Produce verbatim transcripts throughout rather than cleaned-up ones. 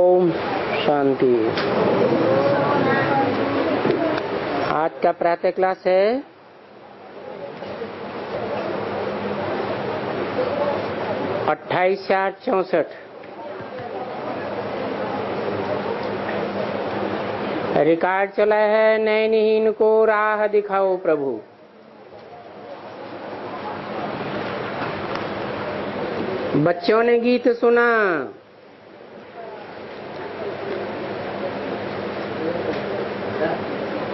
ओम शांति। आज का प्रातः क्लास है अट्ठाईस चार चौसठ। रिकॉर्ड चला है नैनहीन को राह दिखाओ प्रभु। बच्चों ने गीत सुना,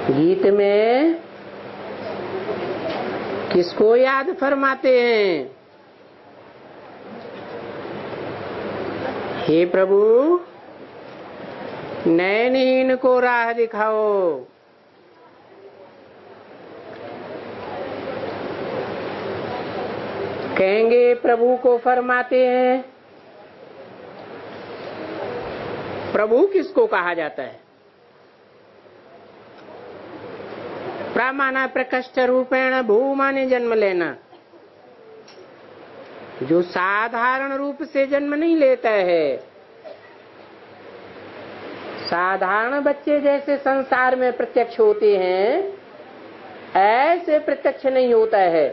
गीत में किसको याद फरमाते हैं? हे प्रभु नैनहीन को राह दिखाओ। कहेंगे प्रभु को फरमाते हैं। प्रभु किसको कहा जाता है? प्रामाणा प्रकष्ट रूपेण भूमाने जन्म लेना, जो साधारण रूप से जन्म नहीं लेता है। साधारण बच्चे जैसे संसार में प्रत्यक्ष होते हैं, ऐसे प्रत्यक्ष नहीं होता है।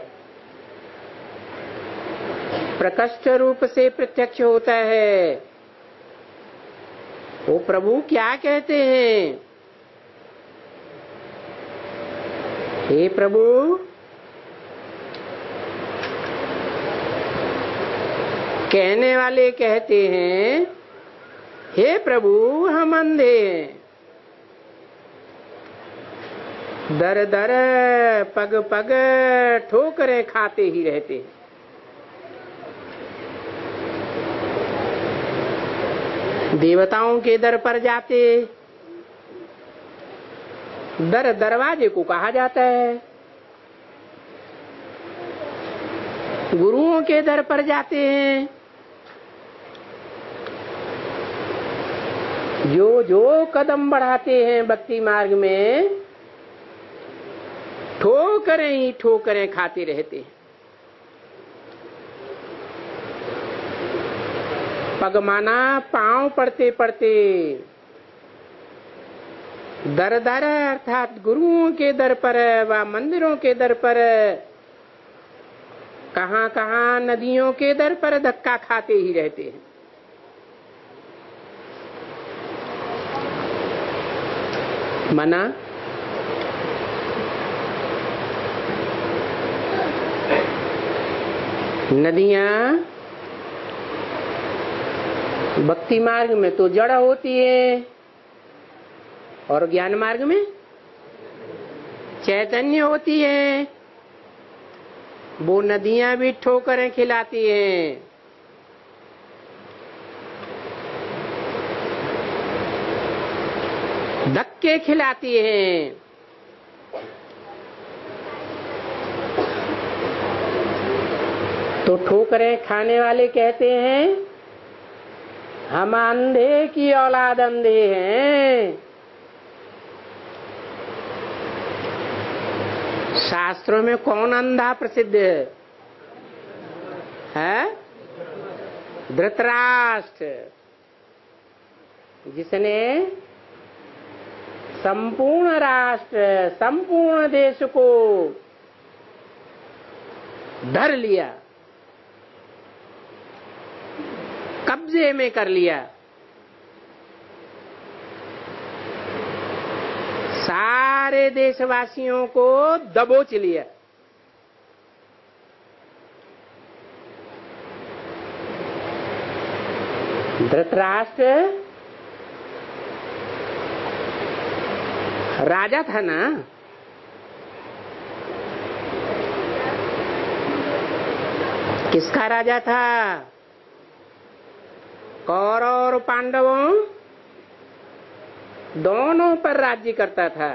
प्रकष्ट रूप से प्रत्यक्ष होता है। वो प्रभु क्या कहते हैं? हे प्रभु कहने वाले कहते हैं, हे प्रभु हम अंधे हैं, दर दर पग पग ठोकरें खाते ही रहते हैं। देवताओं के दर पर जाते, दर दरवाजे को कहा जाता है। गुरुओं के दर पर जाते हैं, जो जो कदम बढ़ाते हैं भक्ति मार्ग में, ठोकरें ही ठोकरें खाते रहते हैं। पग माना पांव पड़ते पड़ते, दर दर अर्थात गुरुओं के दर पर व मंदिरों के दर पर, कहां कहां नदियों के दर पर धक्का खाते ही रहते हैं। मना नदियां भक्ति मार्ग में तो जड़ होती है और ज्ञान मार्ग में चैतन्य होती है। वो नदियां भी ठोकरें खिलाती हैं। धक्के खिलाती हैं। तो ठोकरें खाने वाले कहते हैं, हम अंधे की औलाद अंधे हैं। शास्त्रों में कौन अंधा प्रसिद्ध है? है धृतराष्ट्र, जिसने संपूर्ण राष्ट्र संपूर्ण देश को धर लिया, कब्जे में कर लिया। सारे देशवासियों को दबोच लिया। धृतराष्ट्र राजा था ना, किसका राजा था? कौरव और पांडवों दोनों पर राज्य करता था।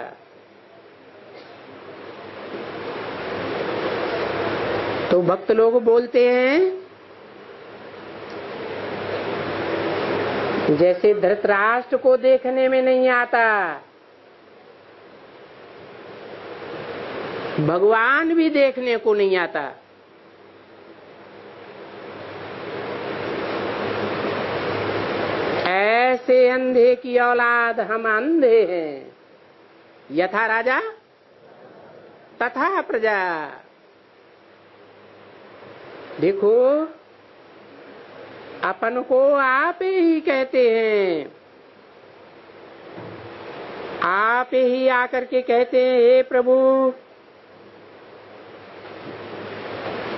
तो भक्त लोग बोलते हैं, जैसे धृतराष्ट्र को देखने में नहीं आता, भगवान भी देखने को नहीं आता। ऐसे अंधे की औलाद हम अंधे हैं, यथा राजा तथा प्रजा। देखो अपन को आप ही कहते हैं, आप ही आकर के कहते हैं हे प्रभु।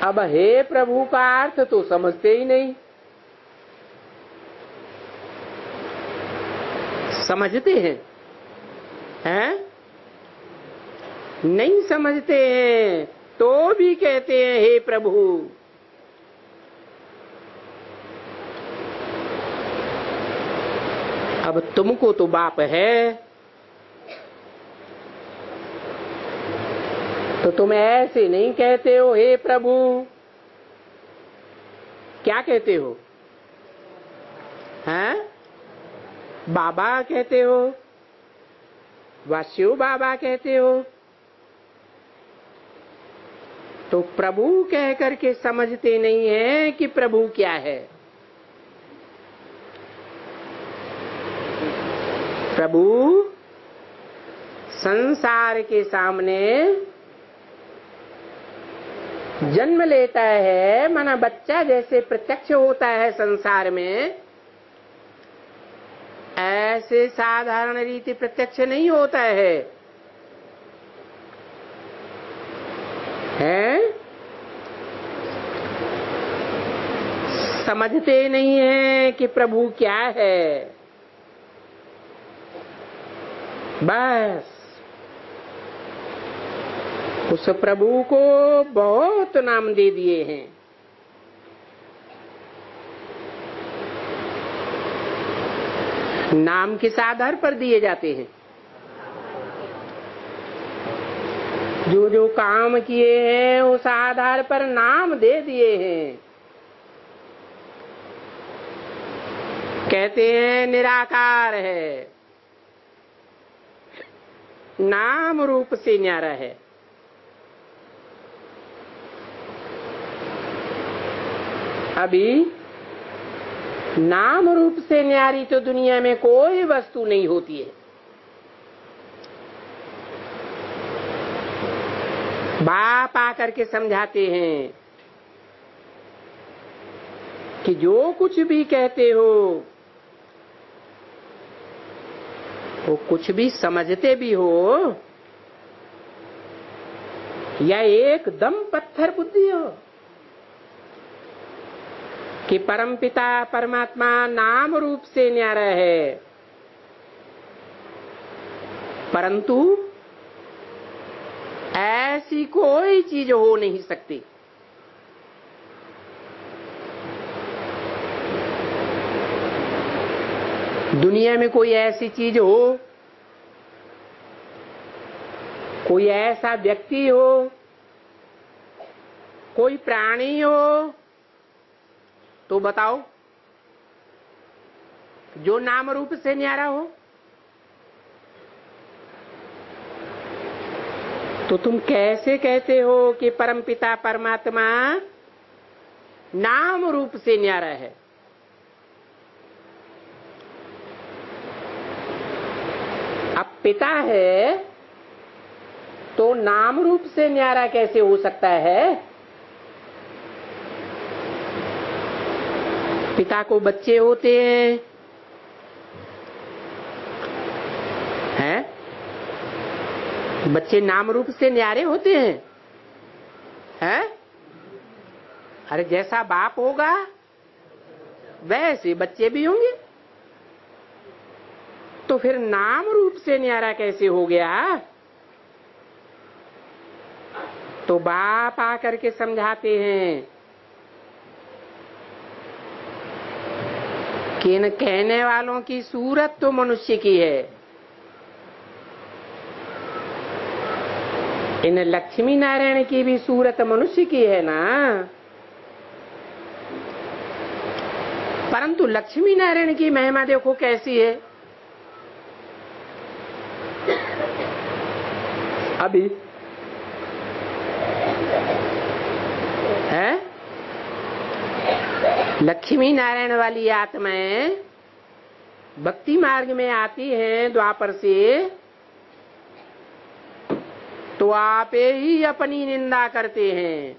अब हे प्रभु का अर्थ तो समझते ही नहीं। समझते हैं, हैं? नहीं समझते हैं तो भी कहते हैं हे प्रभु। अब तुमको तो बाप है, तो तुम ऐसे नहीं कहते हो हे प्रभु, क्या कहते हो? हैं? बाबा कहते हो, वा शिव बाबा कहते हो। तो प्रभु कह करके समझते नहीं है कि प्रभु क्या है। प्रभु संसार के सामने जन्म लेता है, माना बच्चा जैसे प्रत्यक्ष होता है संसार में, ऐसे साधारण रीति प्रत्यक्ष नहीं होता है, है? समझते नहीं है कि प्रभु क्या है। बस उस प्रभु को बहुत नाम दे दिए हैं। नाम किस आधार पर दिए जाते हैं? जो जो काम किए हैं उस आधार पर नाम दे दिए हैं। कहते हैं निराकार है, नाम रूप से न्यारा है। अभी नाम रूप से न्यारी तो दुनिया में कोई वस्तु नहीं होती है। बाप आकर के समझाते हैं कि जो कुछ भी कहते हो वो कुछ भी समझते भी हो या एकदम पत्थर बुद्धि हो कि परमपिता परमात्मा नाम रूप से न्यारा है, परंतु ऐसी कोई चीज हो नहीं सकती। दुनिया में कोई ऐसी चीज हो, कोई ऐसा व्यक्ति हो, कोई प्राणी हो तो बताओ जो नाम रूप से न्यारा हो। तो तुम कैसे कहते हो कि परमपिता परमात्मा नाम रूप से न्यारा है? अब पिता है तो नाम रूप से न्यारा कैसे हो सकता है? पिता को बच्चे होते हैं, हैं? बच्चे नाम रूप से न्यारे होते हैं, हैं? अरे जैसा बाप होगा वैसे बच्चे भी होंगे, तो फिर नाम रूप से न्यारा कैसे हो गया? तो बाप आकर के समझाते हैं कि इन कहने वालों की सूरत तो मनुष्य की है, इन लक्ष्मी नारायण की भी सूरत मनुष्य की है ना, परंतु लक्ष्मी नारायण की महिमा देखो कैसी है। अभी है लक्ष्मी नारायण वाली आत्माएं भक्ति मार्ग में आती हैं द्वापर से तो आप ही अपनी निंदा करते हैं।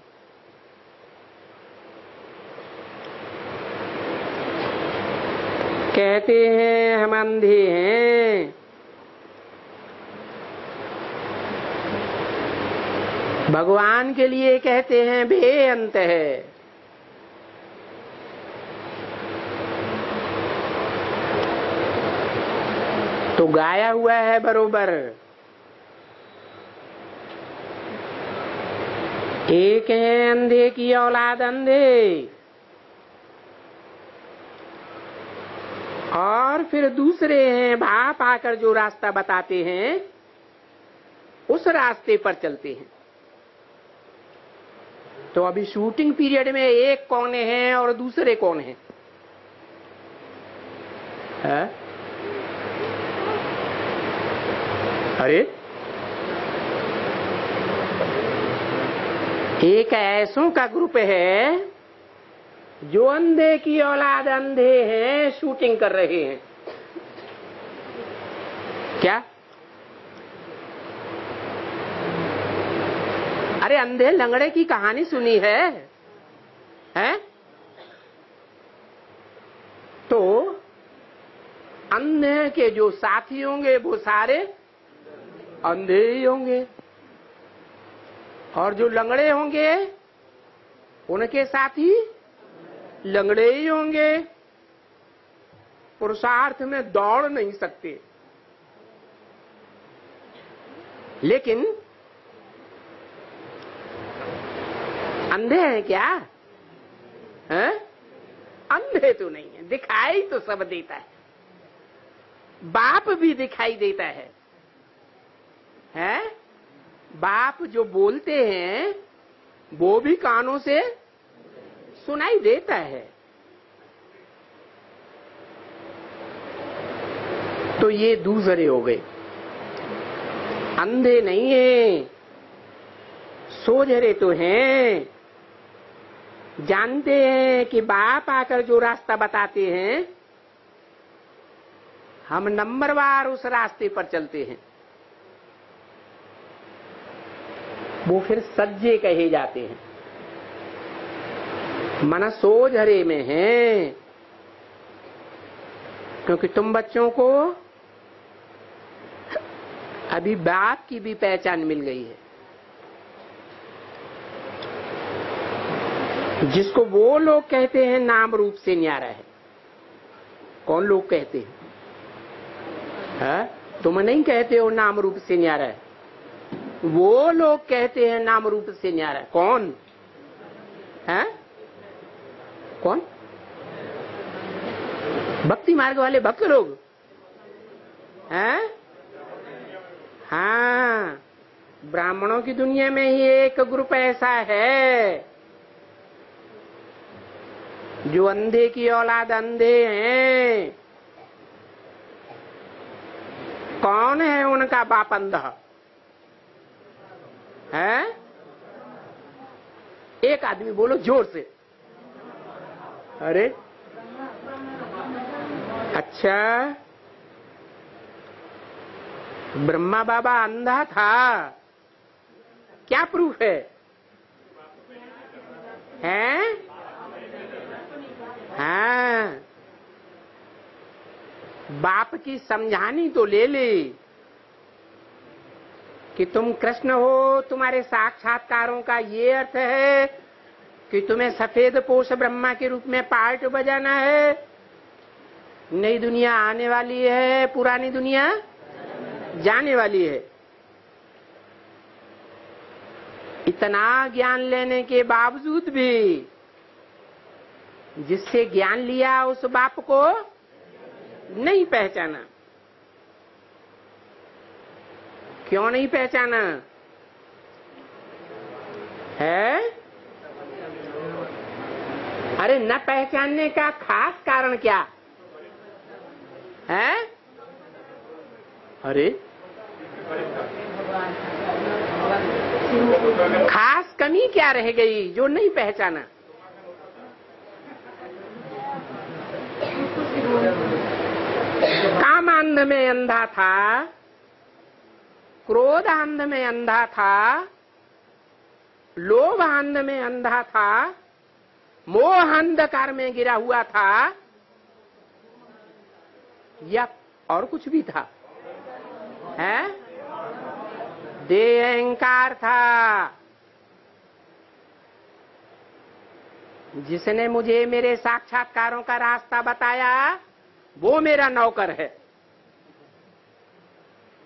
कहते हैं हम अंधे हैं, भगवान के लिए कहते हैं बेअंत है, तो गाया हुआ है बरोबर। एक है अंधे की औलाद अंधे, और फिर दूसरे हैं भाप आकर जो रास्ता बताते हैं उस रास्ते पर चलते हैं। तो अभी शूटिंग पीरियड में एक कौन है और दूसरे कौन है? है? अरे एक ऐसों का ग्रुप है जो अंधे की औलाद अंधे हैं, शूटिंग कर रहे हैं। क्या? अरे अंधे लंगड़े की कहानी सुनी है, हैं? तो अंधे के जो साथी होंगे वो सारे अंधे ही होंगे, और जो लंगड़े होंगे उनके साथी लंगड़े ही होंगे। पुरुषार्थ में दौड़ नहीं सकते, लेकिन अंधे हैं क्या? हैं? अंधे तो नहीं है, दिखाई तो सब देता है। बाप भी दिखाई देता है, हैं? बाप जो बोलते हैं वो भी कानों से सुनाई देता है। तो ये दूसरे हो गए, अंधे नहीं है, सोझरे तो हैं, जानते हैं कि बाप आकर जो रास्ता बताते हैं हम नंबरवार उस रास्ते पर चलते हैं। वो फिर सज्जे कहे जाते हैं, मन सोझरे में है, क्योंकि तुम बच्चों को अभी बाप की भी पहचान मिल गई है। जिसको वो लोग कहते हैं नाम रूप से न्यारा है। कौन लोग कहते हैं? है? तुम नहीं कहते हो नाम रूप से न्यारा है, वो लोग कहते हैं नाम रूप से न्यारा है। कौन है? कौन? भक्ति मार्ग वाले भक्त लोग हैं। हाँ, ब्राह्मणों की दुनिया में ही एक ग्रुप ऐसा है जो अंधे की औलाद अंधे हैं। कौन है उनका बाप? अंधा है। एक आदमी बोलो जोर से। अरे अच्छा, ब्रह्मा बाबा अंधा था, क्या प्रूफ है? हैं? हाँ, बाप की समझानी तो ले ली कि तुम कृष्ण हो, तुम्हारे साक्षात्कारों का ये अर्थ है कि तुम्हें सफेद पोष ब्रह्मा के रूप में पार्ट बजाना है। नई दुनिया आने वाली है, पुरानी दुनिया जाने वाली है। इतना ज्ञान लेने के बावजूद भी जिससे ज्ञान लिया उस बाप को नहीं पहचाना। क्यों नहीं पहचाना? है? अरे न पहचानने का खास कारण क्या है? अरे खास कमी क्या रह गई जो नहीं पहचाना? आनंद में अंधा था, क्रोध आनंद में अंधा था, लोभ आनंद में अंधा था, मोह अंधकार में गिरा हुआ था, या और कुछ भी था? है देह अहंकार था। जिसने मुझे मेरे साक्षात्कारों का रास्ता बताया वो मेरा नौकर है।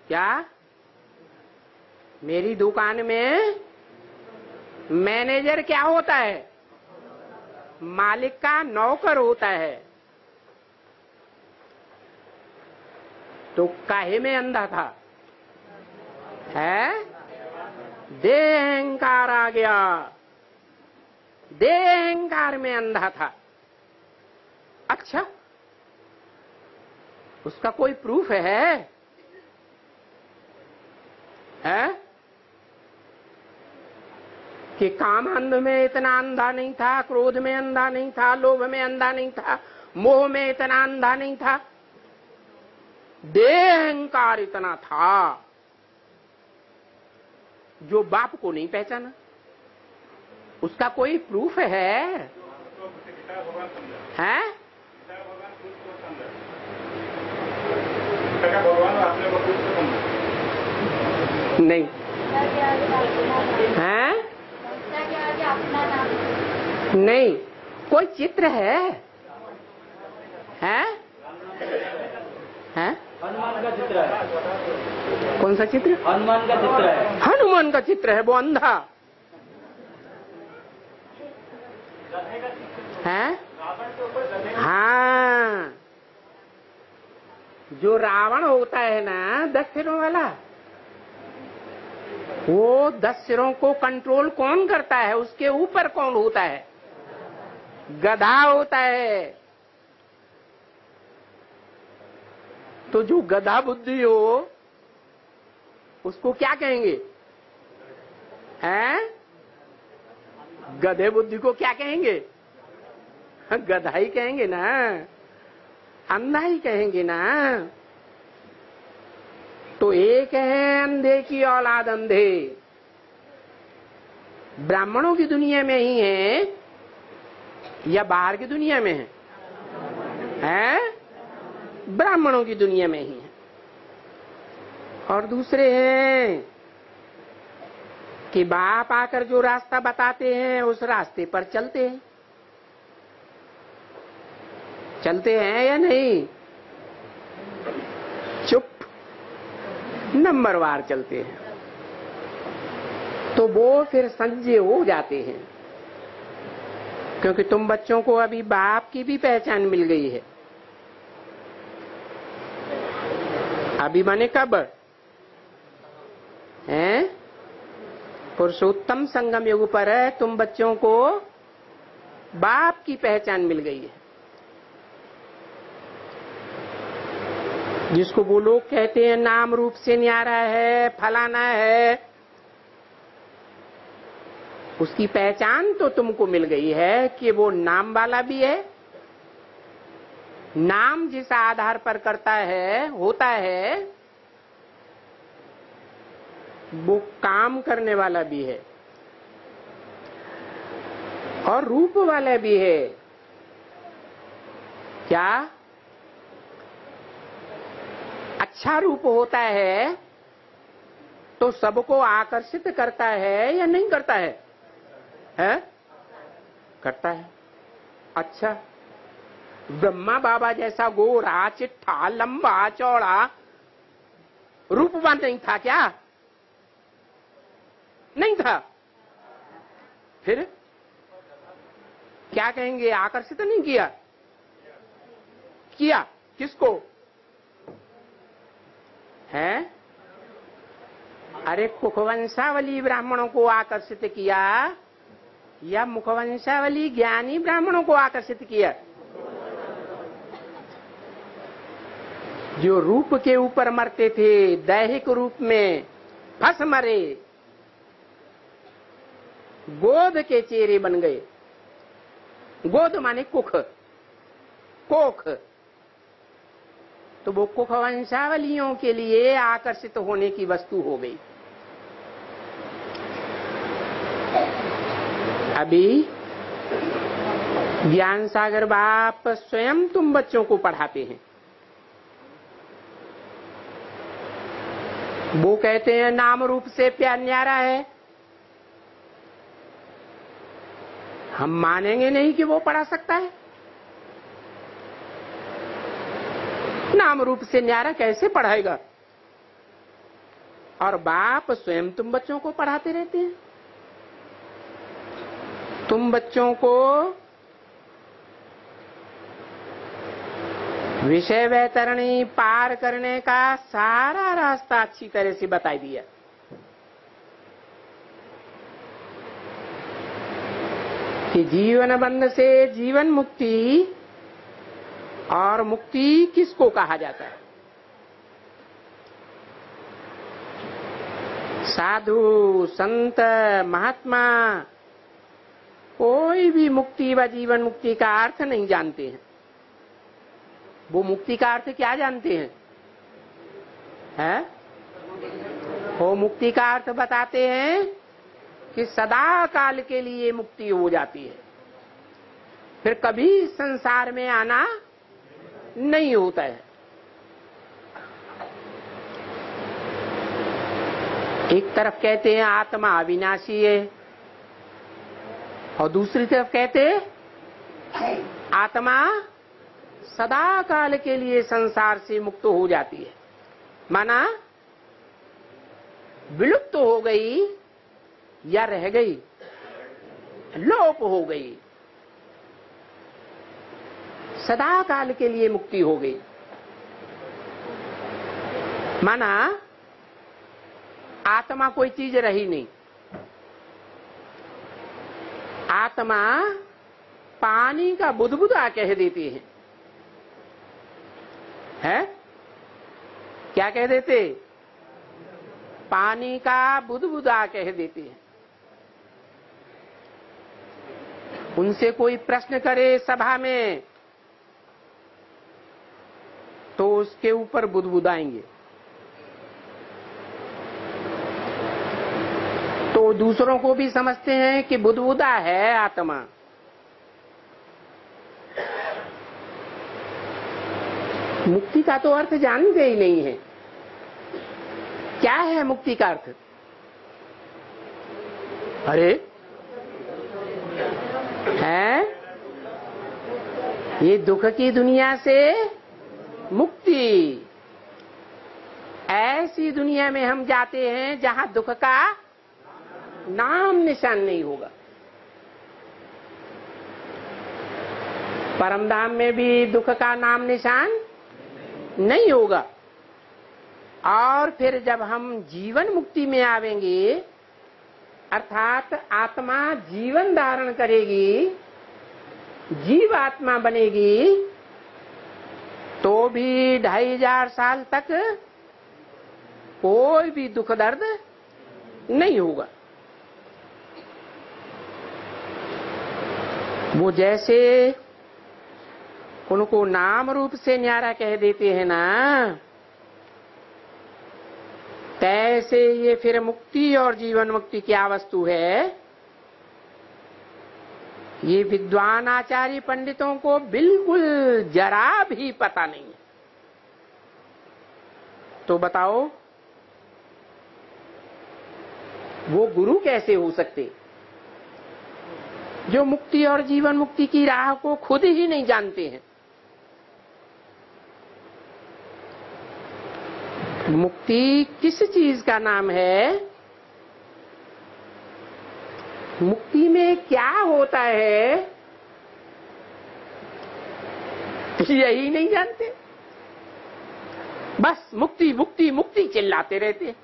क्या मेरी दुकान में मैनेजर क्या होता है? मालिक का नौकर होता है। तो काहे में अंधा था? है देह अहंकार आ गया। देह अहंकार में अंधा था। अच्छा, उसका कोई प्रूफ है? है कि काम अंध में इतना अंधा नहीं था, क्रोध में अंधा नहीं था, लोभ में अंधा नहीं था, मोह में इतना अंधा नहीं था, देह अहंकार इतना था जो बाप को नहीं पहचाना। उसका कोई प्रूफ है? है नहीं है नहीं। कोई चित्र है? है है हनुमान का चित्र है। कौन सा चित्र? हनुमान का चित्र है। हनुमान का चित्र है, वो अंधा है। हाँ, जो रावण होता है ना, दस सिरों वाला, वो दस सिरों को कंट्रोल कौन करता है? उसके ऊपर कौन होता है? गधा होता है। तो जो गधा बुद्धि हो उसको क्या कहेंगे? हैं गधे बुद्धि को क्या कहेंगे? गधा ही कहेंगे ना, अंधा ही कहेंगे ना। तो एक है अंधे की औलाद अंधे, ब्राह्मणों की दुनिया में ही है या बाहर की दुनिया में है? है ब्राह्मणों की दुनिया में ही है। और दूसरे हैं कि बाप आकर जो रास्ता बताते हैं उस रास्ते पर चलते हैं। चलते हैं या नहीं? चुप, नंबरवार चलते हैं। तो वो फिर संजय हो जाते हैं, क्योंकि तुम बच्चों को अभी बाप की भी पहचान मिल गई है। अभी माने कब हैं? पुरुषोत्तम संगम युग पर है। तुम बच्चों को बाप की पहचान मिल गई है, जिसको वो लोग कहते हैं नाम रूप से न्यारा है, फलाना है। उसकी पहचान तो तुमको मिल गई है कि वो नाम वाला भी है। नाम जिस आधार पर करता है, होता है, वो काम करने वाला भी है और रूप वाला भी है। क्या अच्छा रूप होता है तो सबको आकर्षित करता है या नहीं करता है? है? करता है। अच्छा, ब्रह्मा बाबा जैसा गोरा चिट्ठा लंबा चौड़ा रूपवान नहीं था क्या? नहीं था। फिर क्या कहेंगे? आकर्षित नहीं किया? किया किसको? है अरे मुखवंशावली ब्राह्मणों को आकर्षित किया या मुखवंशावली ज्ञानी ब्राह्मणों को आकर्षित किया? जो रूप के ऊपर मरते थे, दैहिक रूप में फंस मरे, गोद के चेहरे बन गए। गोद माने कुख, कोख, तो वो कुवंशावलियों के लिए आकर्षित होने की वस्तु हो गई। अभी ज्ञान सागर बाप स्वयं तुम बच्चों को पढ़ाते हैं, वो कहते हैं नाम रूप से प्यार न्यारा है। हम मानेंगे नहीं कि वो पढ़ा सकता है, नाम रूप से न्यारा कैसे पढ़ाएगा। और बाप स्वयं तुम बच्चों को पढ़ाते रहते हैं। तुम बच्चों को विषय वैतरणी पार करने का सारा रास्ता अच्छी तरह से बता दिया। कि जीवन बंध से जीवन मुक्ति, और मुक्ति किसको कहा जाता है? साधु संत महात्मा कोई भी मुक्ति व जीवन मुक्ति का अर्थ नहीं जानते हैं। वो मुक्ति का अर्थ क्या जानते हैं? है? वो मुक्ति का अर्थ बताते हैं कि सदा काल के लिए मुक्ति हो जाती है, फिर कभी संसार में आना नहीं होता है। एक तरफ कहते हैं आत्मा अविनाशी है, और दूसरी तरफ कहते हैं आत्मा सदा काल के लिए संसार से मुक्त हो जाती है, माना विलुप्त तो हो गई या रह गई, लोप हो गई, सदा काल के लिए मुक्ति हो गई। माना आत्मा कोई चीज रही नहीं, आत्मा पानी का बुदबुदा कह देती है। है? क्या कह देते? पानी का बुदबुदा कह देती है। उनसे कोई प्रश्न करे सभा में तो उसके ऊपर बुदबुदाएंगे, तो दूसरों को भी समझते हैं कि बुदबुदा है आत्मा। मुक्ति का तो अर्थ जानते ही नहीं है। क्या है मुक्ति का अर्थ? अरे है ये दुख की दुनिया से मुक्ति। ऐसी दुनिया में हम जाते हैं जहां दुख का नाम निशान नहीं होगा। परमधाम में भी दुख का नाम निशान नहीं होगा। और फिर जब हम जीवन मुक्ति में आवेंगे, अर्थात आत्मा जीवन धारण करेगी, जीव आत्मा बनेगी, तो भी ढाई हजार साल तक कोई भी दुख दर्द नहीं होगा। वो जैसे उनको नाम रूप से न्यारा कह देते हैं ना, तैसे ये फिर मुक्ति और जीवन मुक्ति क्या वस्तु है, ये विद्वान आचार्य पंडितों को बिल्कुल जरा भी पता नहीं है। तो बताओ वो गुरु कैसे हो सकते जो मुक्ति और जीवन मुक्ति की राह को खुद ही नहीं जानते हैं? मुक्ति किस चीज का नाम है? मुक्ति में क्या होता है? यही नहीं जानते, बस मुक्ति मुक्ति मुक्ति चिल्लाते रहते।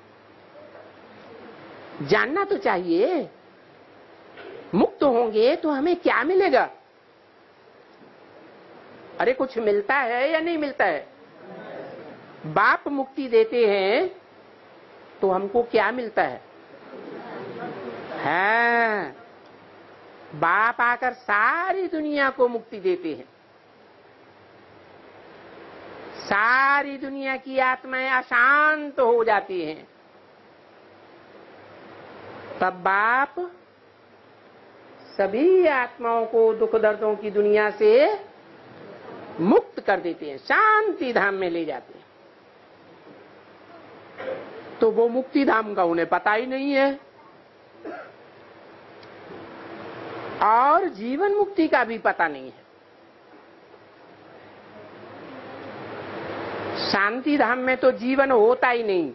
जानना तो चाहिए, मुक्त होंगे तो हमें क्या मिलेगा? अरे कुछ मिलता है या नहीं मिलता है? बाप मुक्ति देते हैं तो हमको क्या मिलता है? हाँ, बाप आकर सारी दुनिया को मुक्ति देते हैं, सारी दुनिया की आत्माएं अशांत हो जाती हैं। तब बाप सभी आत्माओं को दुख दर्दों की दुनिया से मुक्त कर देते हैं, शांति धाम में ले जाते हैं। तो वो मुक्ति धाम का उन्हें पता ही नहीं है। और जीवन मुक्ति का भी पता नहीं है। शांति धाम में तो जीवन होता ही नहीं।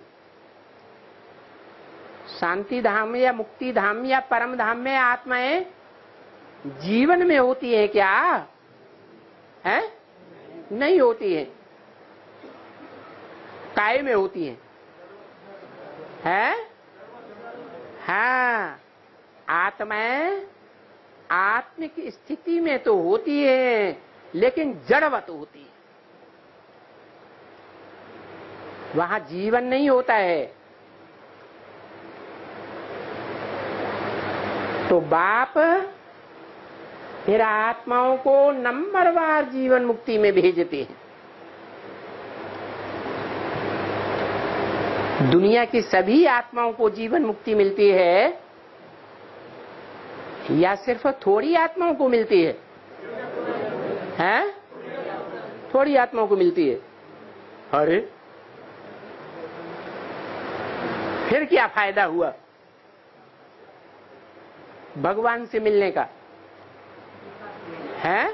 शांति धाम या मुक्ति धाम या परम धाम में आत्माएं जीवन में होती है क्या? है? नहीं होती है। काय में होती है? है? हाँ, आत्माएं आत्मिक स्थिति में तो होती है, लेकिन जड़वत होती है। वहां जीवन नहीं होता है। तो बाप फिर आत्माओं को नंबरवार जीवन मुक्ति में भेजते हैं। दुनिया की सभी आत्माओं को जीवन मुक्ति मिलती है या सिर्फ थोड़ी आत्माओं को मिलती है? हैं? थोड़ी आत्माओं को मिलती है। अरे फिर क्या फायदा हुआ भगवान से मिलने का? हैं?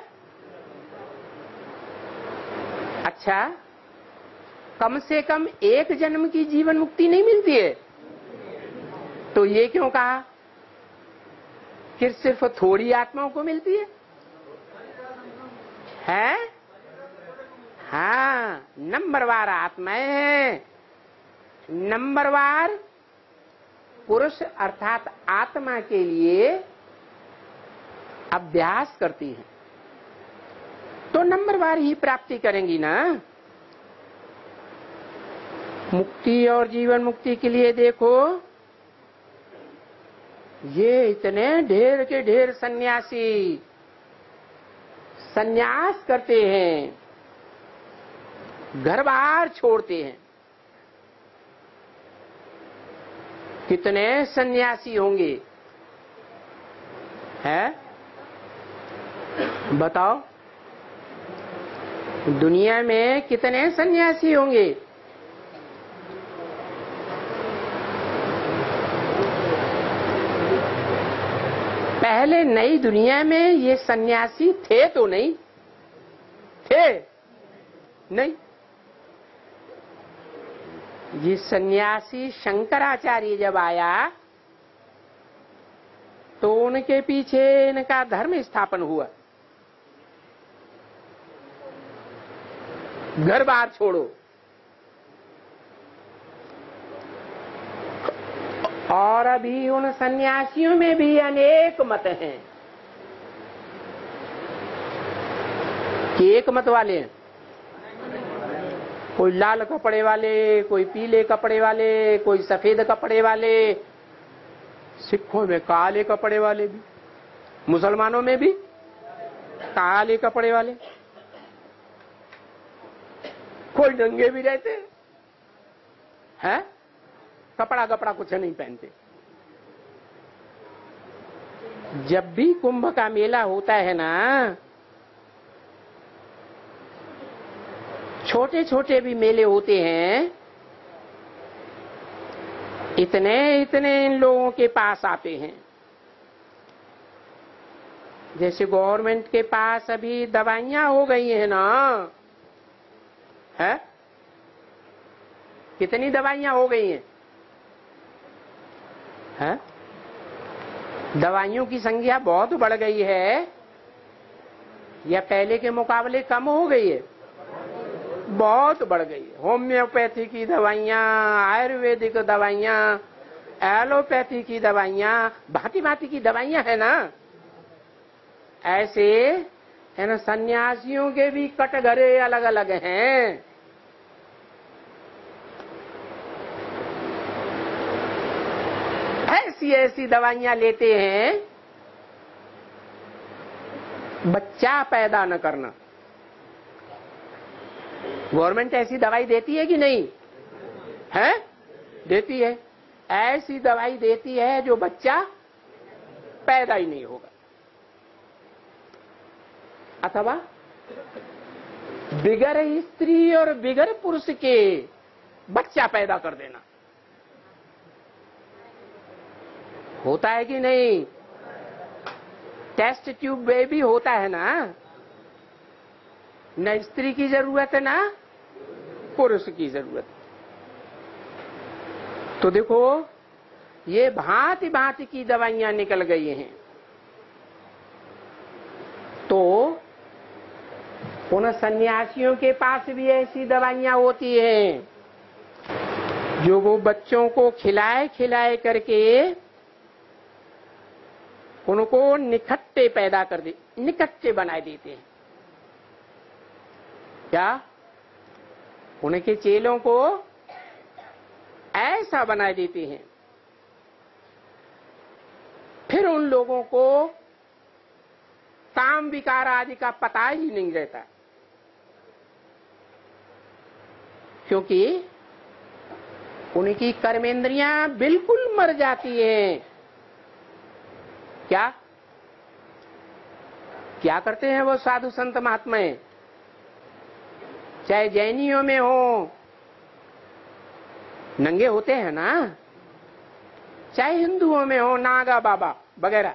अच्छा, कम से कम एक जन्म की जीवन मुक्ति नहीं मिलती है, तो ये क्यों कहा कि सिर्फ थोड़ी आत्माओं को मिलती है? है? हाँ, नंबरवार आत्माएं हैं। नंबरवार पुरुष अर्थात आत्मा के लिए अभ्यास करती है, तो नंबरवार ही प्राप्ति करेंगी ना। मुक्ति और जीवन मुक्ति के लिए देखो, ये इतने ढेर के ढेर सन्यासी सन्यास करते हैं, घर बार छोड़ते हैं। कितने सन्यासी होंगे? हैं? बताओ, दुनिया में कितने सन्यासी होंगे? पहले नई दुनिया में ये सन्यासी थे तो नहीं थे, नहीं। ये सन्यासी शंकराचार्य जब आया तो उनके पीछे इनका धर्म स्थापन हुआ, घर बार छोड़ो। और अभी उन सन्यासियों में भी अनेक मत हैं कि एक मत वाले हैं। कोई लाल कपड़े वाले, कोई पीले कपड़े वाले, कोई सफेद कपड़े वाले, सिखों में काले कपड़े वाले भी, मुसलमानों में भी काले कपड़े वाले, कोई नंगे भी रहते हैं, है? कपड़ा कपड़ा कुछ नहीं पहनते। जब भी कुंभ का मेला होता है ना, छोटे छोटे भी मेले होते हैं, इतने इतने इन लोगों के पास आते हैं। जैसे गवर्नमेंट के पास अभी दवाइयां हो गई है ना, है? कितनी दवाइयां हो गई हैं? है? दवाइयों की संख्या बहुत बढ़ गई है या पहले के मुकाबले कम हो गई है? बहुत बढ़ गई है। होम्योपैथी की दवाइयाँ, आयुर्वेदिक दवाइयाँ, एलोपैथी की दवाइयाँ, भांति भांति की दवाइयाँ है ना। ऐसे है ना, सन्यासियों के भी कटघरे अलग अलग हैं। ऐसी ऐसी दवाइयां लेते हैं, बच्चा पैदा न करना। गवर्नमेंट ऐसी दवाई देती है कि नहीं है? देती है। ऐसी दवाई देती है जो बच्चा पैदा ही नहीं होगा, अथवा बिगर स्त्री और बिगर पुरुष के बच्चा पैदा कर देना। होता है कि नहीं? टेस्ट ट्यूब बेबी होता है ना, न स्त्री की जरूरत है ना पुरुष की जरूरत। तो देखो ये भांति भांति की दवाइयां निकल गई हैं। तो उन सन्यासियों के पास भी ऐसी दवाइयां होती हैं जो वो बच्चों को खिलाए खिलाए करके उनको निकट्टे पैदा कर दे, निकट्टे बना देते हैं। क्या उनके चेलों को ऐसा बना देते हैं, फिर उन लोगों को काम विकार आदि का पता ही नहीं रहता, क्योंकि उनकी कर्मेंद्रियां बिल्कुल मर जाती हैं। क्या क्या करते हैं वो साधु संत महात्माएं, चाहे जैनियों में हो, नंगे होते हैं ना, चाहे हिंदुओं में हो, नागा बाबा वगैरह,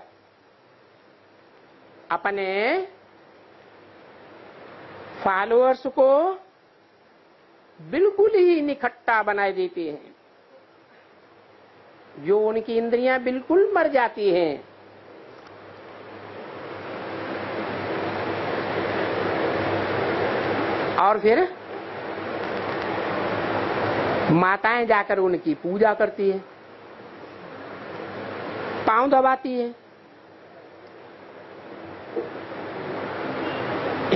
अपने फॉलोअर्स को बिल्कुल ही निखट्टा बनाए देते हैं, जो उनकी इंद्रियां बिल्कुल मर जाती हैं। और फिर माताएं जाकर उनकी पूजा करती है, पांव दबाती है,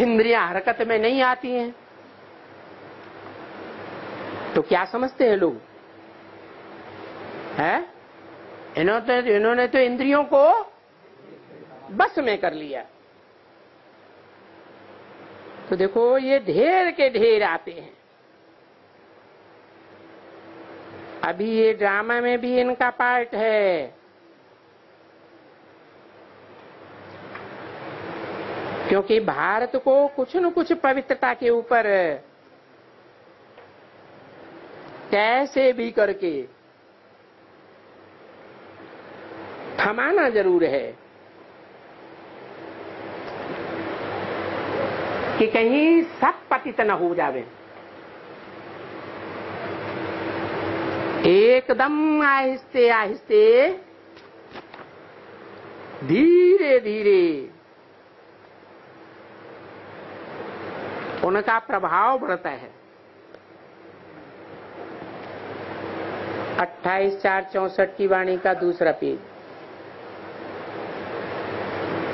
इंद्रियां हरकत में नहीं आती हैं। तो क्या समझते हैं लोग, है? इन्होंने तो, इन्होंने तो इंद्रियों को बस में कर लिया। तो देखो ये ढेर के ढेर आते हैं। अभी ये ड्रामा में भी इनका पार्ट है, क्योंकि भारत को कुछ न कुछ पवित्रता के ऊपर कैसे भी करके थमाना जरूर है कि कहीं सब पतित न हो जावे। एकदम आहिस्ते आहिस्ते धीरे धीरे उनका प्रभाव बढ़ता है। अट्ठाईस चार चौसठ की वाणी का दूसरा पेज।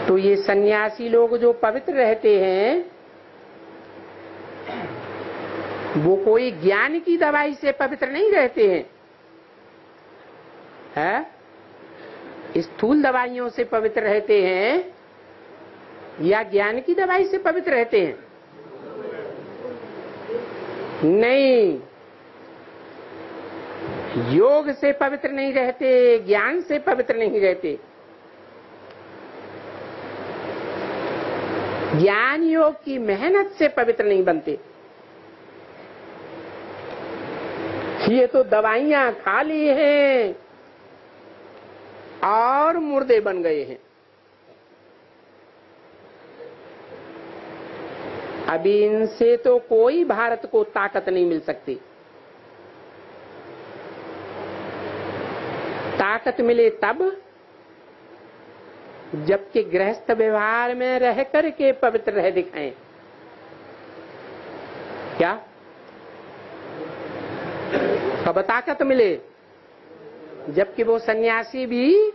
तो ये सन्यासी लोग जो पवित्र रहते हैं वो कोई ज्ञान की दवाई से पवित्र नहीं रहते हैं, है? स्थूल दवाइयों से पवित्र रहते हैं या ज्ञान की दवाई से पवित्र रहते हैं? नहीं, योग से पवित्र नहीं रहते, ज्ञान से पवित्र नहीं रहते। ज्ञान योग की मेहनत से पवित्र नहीं बनते। ये तो दवाइयां खाली हैं और मुर्दे बन गए हैं। अभी इनसे तो कोई भारत को ताकत नहीं मिल सकती। ताकत मिले तब जबकि गृहस्थ व्यवहार में रह करके पवित्र रह दिखाएं। क्या कब ताकत मिले? जबकि वो सन्यासी भी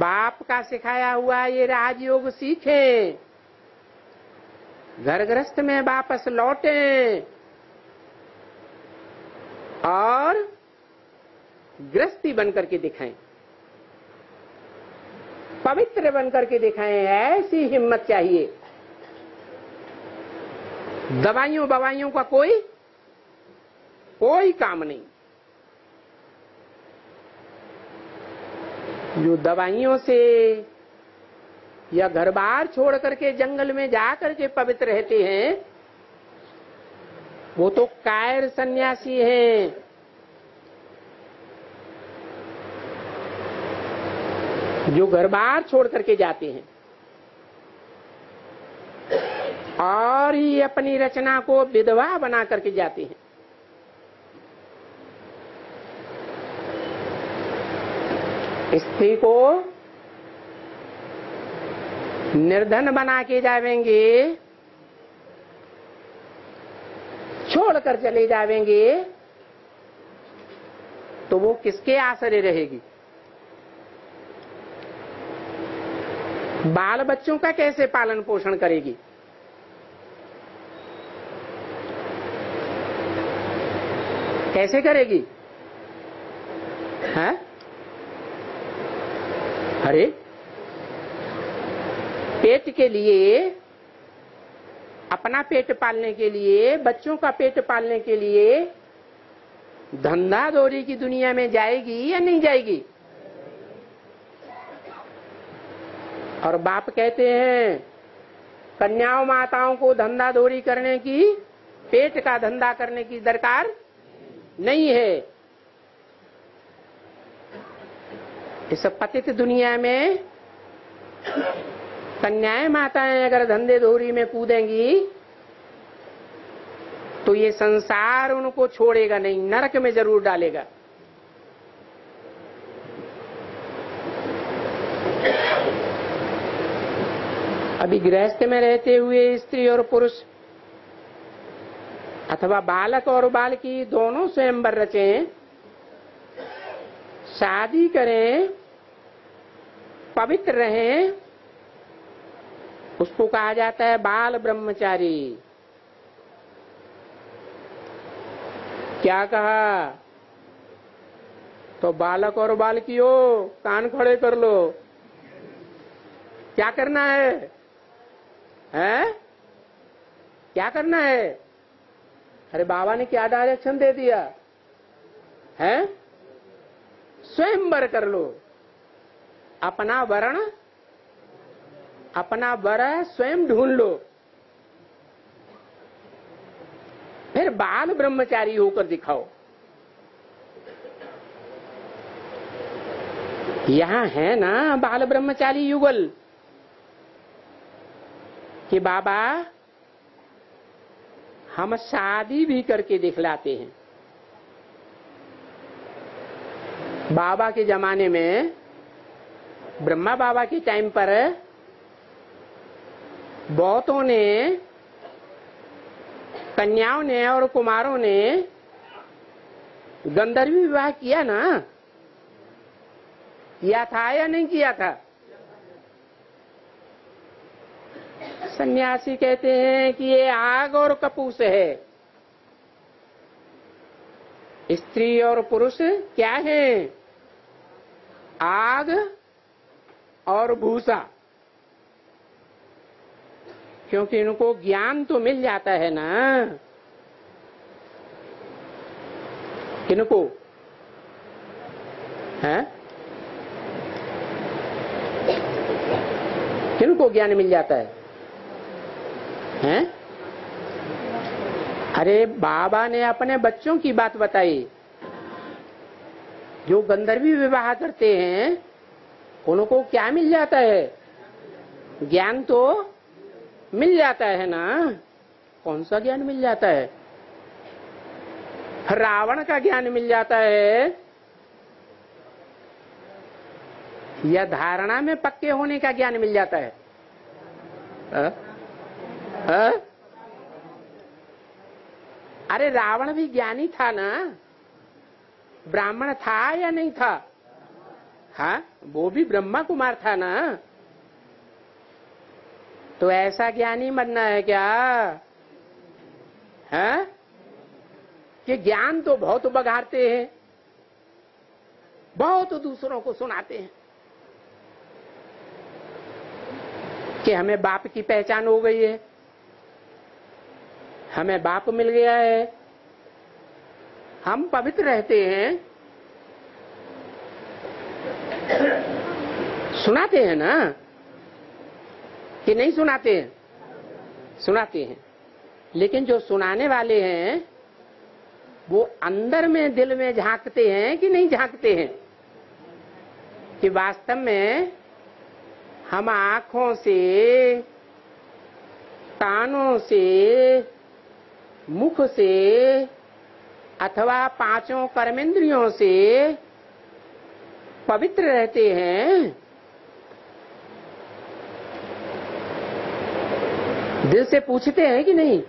बाप का सिखाया हुआ ये राजयोग सीखे, घर गृहस्थ में वापस लौटे और गृहस्थी बनकर के दिखाएं, पवित्र बनकर के दिखाएं। ऐसी हिम्मत चाहिए। दवाइयों बवाइयों का कोई कोई काम नहीं। जो दवाइयों से या घर बार छोड़ करके जंगल में जा करके पवित्र रहते हैं वो तो कायर सन्यासी हैं। जो घर बार छोड़ करके जाते हैं और ये अपनी रचना को विधवा बना करके जाते हैं, स्त्री को निर्धन बना के जावेंगे, छोड़कर चले जावेंगे, तो वो किसके आसरे रहेगी? बाल बच्चों का कैसे पालन पोषण करेगी? कैसे करेगी? है? अरे पेट के लिए, अपना पेट पालने के लिए, बच्चों का पेट पालने के लिए धंधा दौरी की दुनिया में जाएगी या नहीं जाएगी? और बाप कहते हैं कन्याओं माताओं को धंधा दौरी करने की, पेट का धंधा करने की दरकार नहीं है। इस पतित दुनिया में कन्याएं माताएं अगर धंधे दौरी में कूदेंगी तो ये संसार उनको छोड़ेगा नहीं, नरक में जरूर डालेगा। अभी गृहस्थ में रहते हुए स्त्री और पुरुष अथवा बालक और बालकी दोनों स्वयंवर रचें, शादी करें, पवित्र रहें, उसको कहा जाता है बाल ब्रह्मचारी। क्या कहा? तो बालक और बालकियों कान खड़े कर लो, क्या करना है? हैं? क्या करना है? अरे बाबा ने क्या डायरेक्शन दे दिया है? स्वयंवर कर लो, अपना वरण अपना वर स्वयं ढूंढ लो, फिर बाल ब्रह्मचारी होकर दिखाओ। यहाँ है ना बाल ब्रह्मचारी युगल कि बाबा हम शादी भी करके दिखलाते हैं। बाबा के जमाने में, ब्रह्मा बाबा के टाइम पर बहुतों ने, कन्याओं ने और कुमारों ने गंधर्वी विवाह किया ना, किया था या नहीं किया था? सन्यासी कहते हैं कि ये आग और कपूस है। स्त्री और पुरुष क्या हैं? आग और भूसा। क्योंकि इनको ज्ञान तो मिल जाता है ना। किनको? हैं? किनको ज्ञान मिल जाता है? हैं? अरे बाबा ने अपने बच्चों की बात बताई। जो गंधर्वी विवाह करते हैं उनको क्या मिल जाता है? ज्ञान तो मिल जाता है ना। कौन सा ज्ञान मिल जाता है? रावण का ज्ञान मिल जाता है या धारणा में पक्के होने का ज्ञान मिल जाता है? आ? आ? अरे रावण भी ज्ञानी था ना, ब्राह्मण था या नहीं था? हाँ, वो भी ब्रह्मा कुमार था ना। तो ऐसा ज्ञानी बनना है क्या? हाँ? कि ज्ञान तो बहुत बघारते हैं, बहुत दूसरों को सुनाते हैं कि हमें बाप की पहचान हो गई है, हमें बाप मिल गया है, हम पवित्र रहते हैं। सुनाते हैं ना कि नहीं सुनाते हैं? सुनाते हैं, लेकिन जो सुनाने वाले हैं वो अंदर में दिल में झांकते हैं कि नहीं झांकते हैं कि वास्तव में हम आँखों से, कानों से, मुख से अथवा पांचों कर्मेंद्रियों से पवित्र रहते हैं? दिल से पूछते हैं कि नहीं?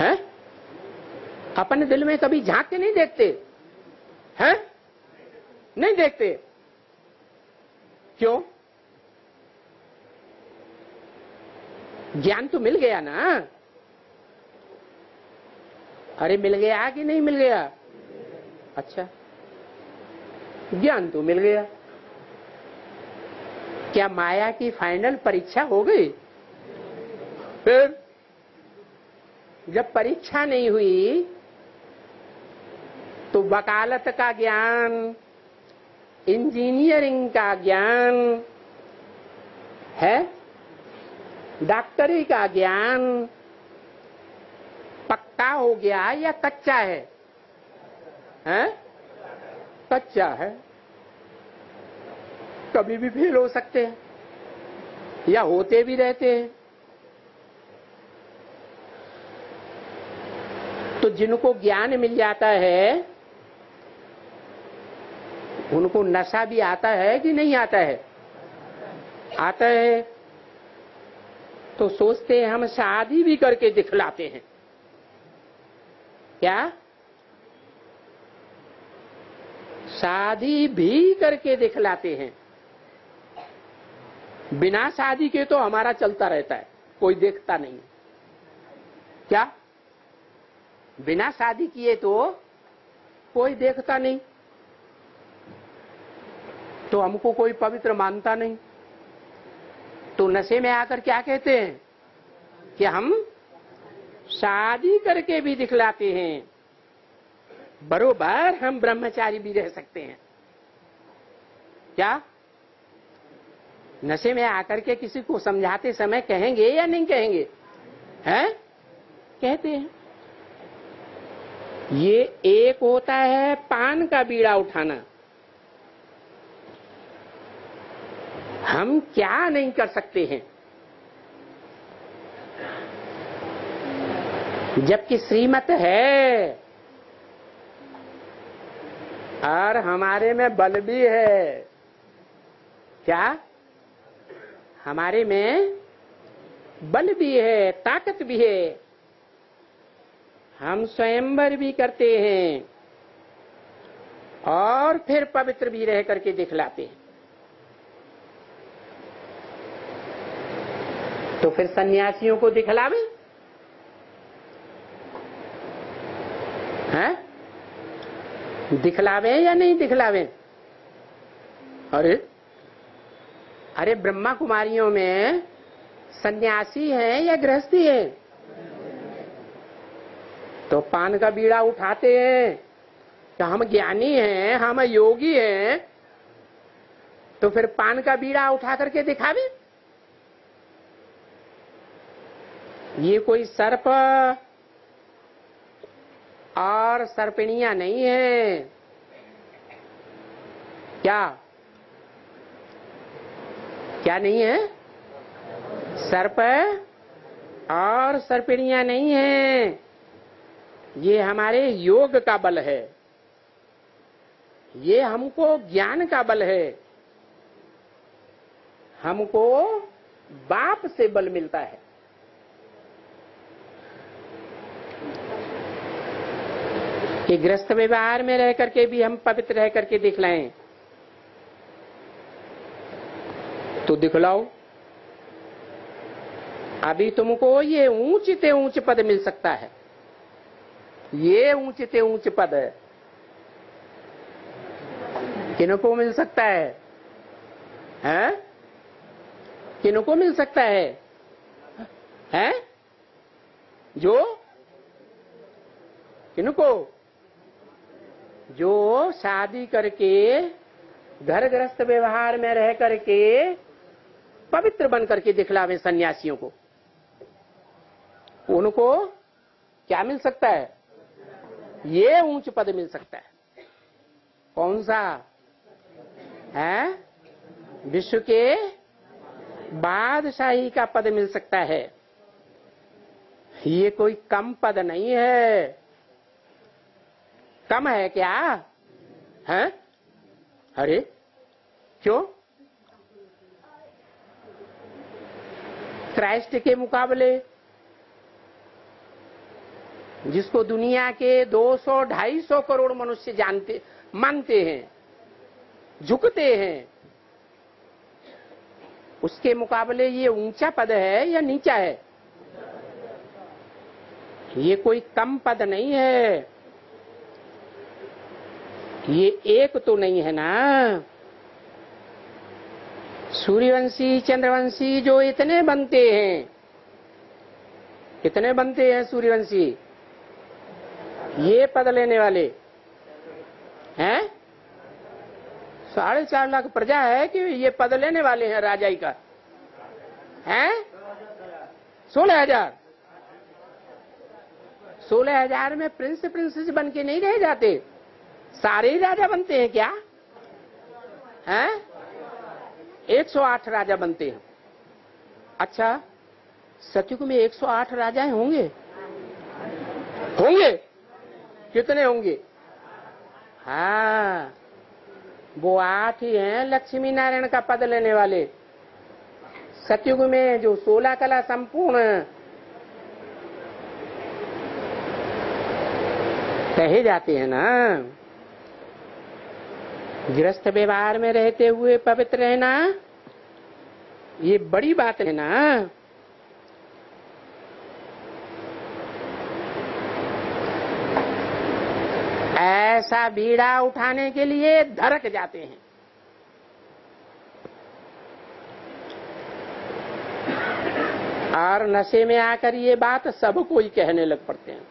हैं? अपने दिल में कभी झांक के नहीं देखते हैं? नहीं देखते। क्यों? ज्ञान तो मिल गया ना। अरे मिल गया कि नहीं मिल गया? अच्छा, ज्ञान तो मिल गया। क्या माया की फाइनल परीक्षा हो गई? फिर जब परीक्षा नहीं हुई तो वकालत का ज्ञान, इंजीनियरिंग का ज्ञान है, डॉक्टरी का ज्ञान पक्का हो गया या कच्चा है? हैं? कच्चा है, कभी भी फेल हो सकते हैं या होते भी रहते हैं। तो जिनको ज्ञान मिल जाता है उनको नशा भी आता है कि नहीं आता है? आता है। तो सोचते हैं हम शादी भी करके दिखलाते हैं। क्या? शादी भी करके दिखलाते हैं। बिना शादी के तो हमारा चलता रहता है, कोई देखता नहीं। क्या? बिना शादी किए तो कोई देखता नहीं, तो हमको कोई पवित्र मानता नहीं। तो नशे में आकर क्या कहते हैं कि हम शादी करके भी दिखलाते हैं, बरोबर हम ब्रह्मचारी भी रह सकते हैं। क्या? नशे में आकर के किसी को समझाते समय कहेंगे या नहीं कहेंगे? हैं? कहते हैं। ये एक होता है पान का बीड़ा उठाना। हम क्या नहीं कर सकते हैं, जबकि श्रीमत है और हमारे में बल भी है। क्या? हमारे में बल भी है, ताकत भी है, हम स्वयंवर भी करते हैं और फिर पवित्र भी रह करके दिखलाते हैं। तो फिर सन्यासियों को दिखलावे हैं? दिखलावे या नहीं दिखलावे? अरे अरे ब्रह्मा कुमारियों में सन्यासी हैं या गृहस्थी हैं? तो पान का बीड़ा उठाते हैं तो हम ज्ञानी हैं, हम योगी हैं, तो फिर पान का बीड़ा उठा करके दिखावे? ये कोई सर्प और सर्पिणियां नहीं है। क्या? क्या नहीं है? सर्प और सर्पिणियां नहीं है। ये हमारे योग का बल है, ये हमको ज्ञान का बल है, हमको बाप से बल मिलता है। कि गृहस्थ व्यवहार में रह करके भी हम पवित्र रह करके दिखलाएं, तो दिखलाओ। अभी तुमको ये ऊंचते ऊंच पद मिल सकता है, ये ऊंचते ऊंच पद है। किनको मिल सकता है? हैं? किनको मिल सकता है? हैं? जो किनको जो शादी करके घर गृहस्थ व्यवहार में रह करके पवित्र बन करके दिखलावे सन्यासियों को, उनको क्या मिल सकता है? ये ऊंच पद मिल सकता है। कौन सा है? विश्व के बादशाही का पद मिल सकता है। ये कोई कम पद नहीं है। कम है क्या? हैं? अरे क्यों? क्राइस्ट के मुकाबले जिसको दुनिया के दो सौ ढाई सौ करोड़ मनुष्य जानते मानते हैं, झुकते हैं, उसके मुकाबले ये ऊंचा पद है या नीचा है? ये कोई कम पद नहीं है। ये एक तो नहीं है ना। सूर्यवंशी चंद्रवंशी जो इतने बनते हैं, कितने बनते हैं सूर्यवंशी ये पद लेने वाले हैं? साढ़े चार लाख प्रजा है कि ये पद लेने वाले हैं राजाई का? हैं? सोलह हजार सोलह हजार में प्रिंस प्रिंसेस बन के नहीं रह जाते, सारे ही राजा बनते हैं क्या? हैं? एक सौ आठ राजा बनते हैं। अच्छा, सतयुग में एक सौ आठ राजाएं होंगे? होंगे? कितने होंगे? हाँ, वो आठ ही हैं लक्ष्मी नारायण का पद लेने वाले। सतयुग में जो सोलह कला संपूर्ण कहे जाते हैं ना, गृहस्थ व्यवहार में रहते हुए पवित्र रहना ये बड़ी बात है ना। ऐसा बीड़ा उठाने के लिए धड़क जाते हैं। और नशे में आकर ये बात सब कोई कहने लग पड़ते हैं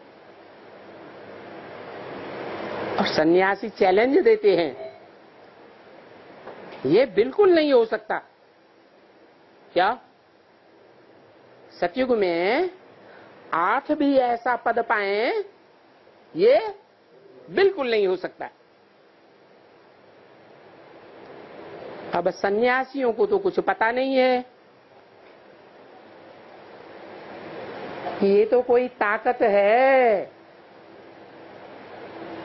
और सन्यासी चैलेंज देते हैं, ये बिल्कुल नहीं हो सकता। क्या सतयुग में आठ भी ऐसा पद पाए? ये बिल्कुल नहीं हो सकता। अब सन्यासियों को तो कुछ पता नहीं है, ये तो कोई ताकत है,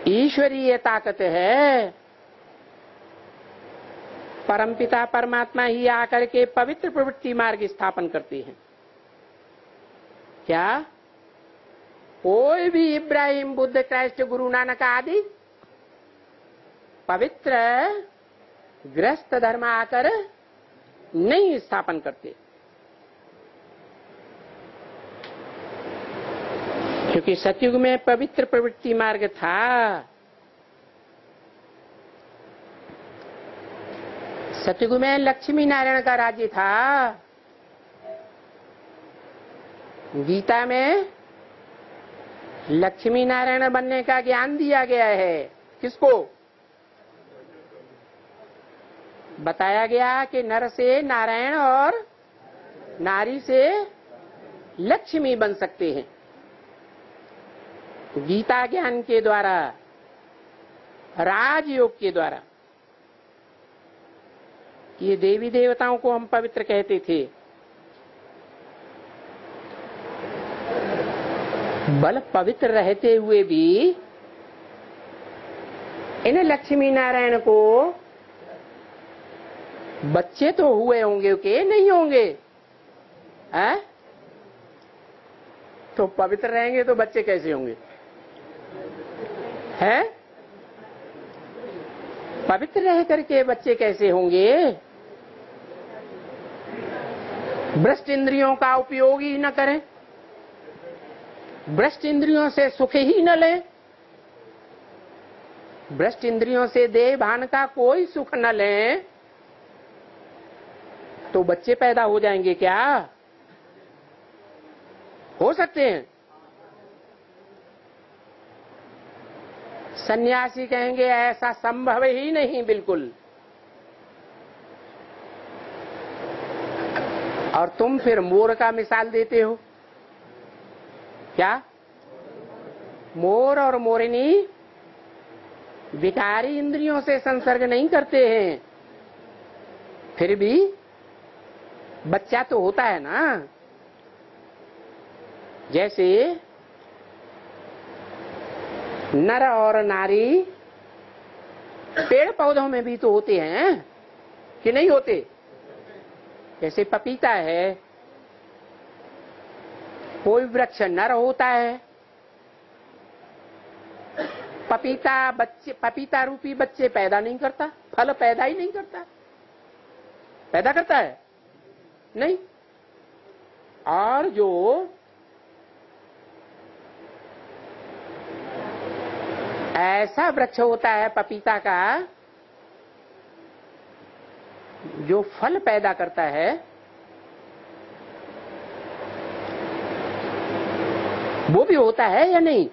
ईश्वरीय ताकत है। परमपिता परमात्मा ही आकर के पवित्र प्रवृत्ति मार्ग स्थापन करते हैं। क्या कोई भी इब्राहिम बुद्ध क्राइस्ट गुरु नानक आदि पवित्र गृहस्थ धर्म आकर नहीं स्थापन करते, क्योंकि सतयुग में पवित्र प्रवृत्ति मार्ग था। सतयुग में लक्ष्मी नारायण का राज्य था। गीता में लक्ष्मी नारायण बनने का ज्ञान दिया गया है। किसको बताया गया कि नर से नारायण और नारी से लक्ष्मी बन सकते हैं गीता ज्ञान के द्वारा, राजयोग के द्वारा। ये देवी देवताओं को हम पवित्र कहते थे, बल पवित्र रहते हुए भी इन लक्ष्मी नारायण को बच्चे तो हुए होंगे के नहीं होंगे? हैं? तो पवित्र रहेंगे तो बच्चे कैसे होंगे? हैं? पवित्र रह करके बच्चे कैसे होंगे? भ्रष्ट इंद्रियों का उपयोग ही न करें, भ्रष्ट इंद्रियों से सुख ही न लें, भ्रष्ट इंद्रियों से देह भान का कोई सुख न लें, तो बच्चे पैदा हो जाएंगे क्या? हो सकते हैं? सन्यासी कहेंगे ऐसा संभव ही नहीं बिल्कुल। और तुम फिर मोर का मिसाल देते हो। क्या मोर और मोरिनी विकारी इंद्रियों से संसर्ग नहीं करते हैं, फिर भी बच्चा तो होता है ना। जैसे नर और नारी पेड़ पौधों में भी तो होते हैं कि नहीं होते। जैसे पपीता है, कोई वृक्ष नर होता है, पपीता बच्चे पपीता रूपी बच्चे पैदा नहीं करता, फल पैदा ही नहीं करता। पैदा करता है नहीं। और जो ऐसा वृक्ष होता है पपीता का जो फल पैदा करता है, वो भी होता है या नहीं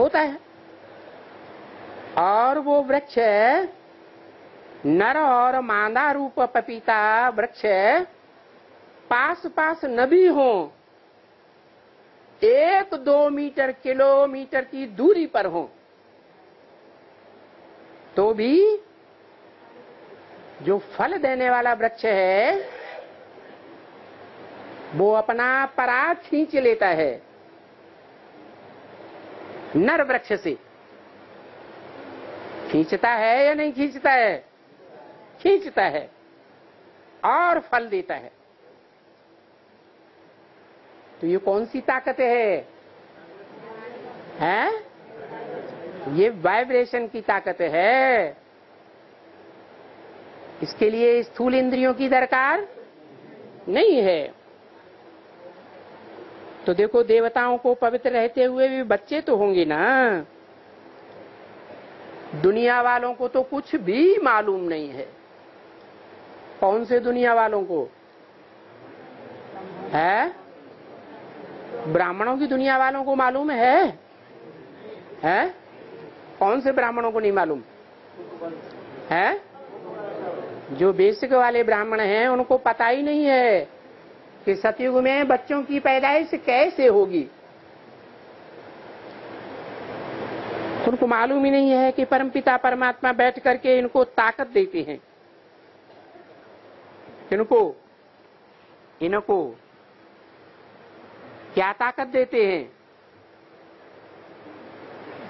होता है। और वो वृक्ष नर और मादा रूप पपीता वृक्ष पास पास न भी हो, एक दो मीटर किलोमीटर की दूरी पर हो, तो भी जो फल देने वाला वृक्ष है वो अपना पराग खींच लेता है नर वृक्ष से। खींचता है या नहीं खींचता है? खींचता है और फल देता है। तो ये कौन सी ताकत है? हैं? ये वाइब्रेशन की ताकत है। इसके लिए स्थूल इंद्रियों की दरकार नहीं है। तो देखो, देवताओं को पवित्र रहते हुए भी बच्चे तो होंगे ना। दुनिया वालों को तो कुछ भी मालूम नहीं है। कौन से दुनिया वालों को है? ब्राह्मणों की दुनिया वालों को मालूम है, है? कौन से ब्राह्मणों को नहीं मालूम है? जो बेसिक वाले ब्राह्मण हैं उनको पता ही नहीं है कि सतयुग में बच्चों की पैदाइश कैसे होगी। उनको मालूम ही नहीं है कि परमपिता परमात्मा बैठ करके इनको ताकत देते हैं। इनको इनको क्या ताकत देते हैं?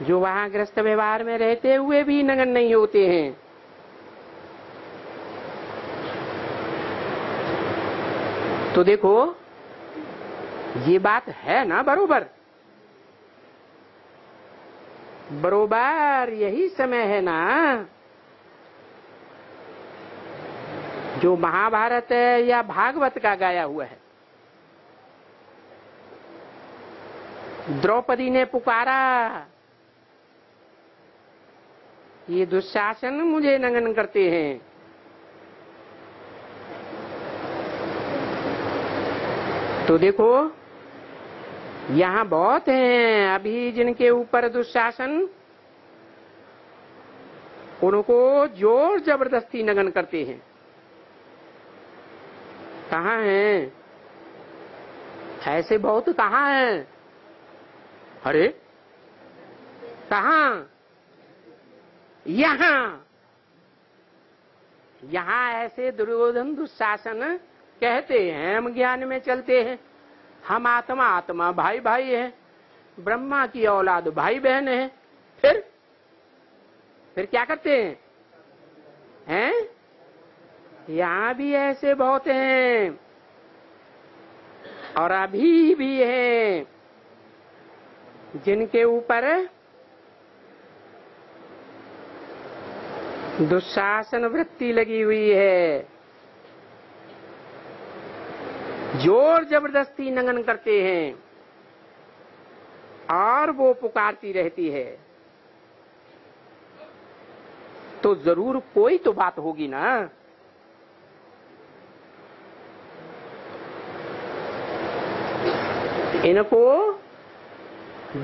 जो वहां गृहस्थ व्यवहार में रहते हुए भी नग्न नहीं होते हैं। तो देखो, ये बात है ना बरोबर बरोबर यही समय है ना। जो महाभारत है या भागवत का गाया हुआ है, द्रौपदी ने पुकारा, ये दुशासन मुझे नग्न करते हैं। तो देखो, यहाँ बहुत हैं अभी जिनके ऊपर दुशासन उनको जोर जबरदस्ती नग्न करते हैं। कहाँ हैं ऐसे? बहुत कहाँ हैं? अरे कहाँ? यहाँ यहाँ ऐसे दुर्योधन दुशासन कहते हैं, हम ज्ञान में चलते हैं, हम आत्मा आत्मा भाई भाई है, ब्रह्मा की औलाद भाई बहन है। फिर फिर क्या करते हैं? हैं? यहाँ भी ऐसे बहुत हैं और अभी भी हैं जिनके ऊपर दुशासन वृत्ति लगी हुई है, जोर जबरदस्ती नंगन करते हैं और वो पुकारती रहती है। तो जरूर कोई तो बात होगी ना। इनको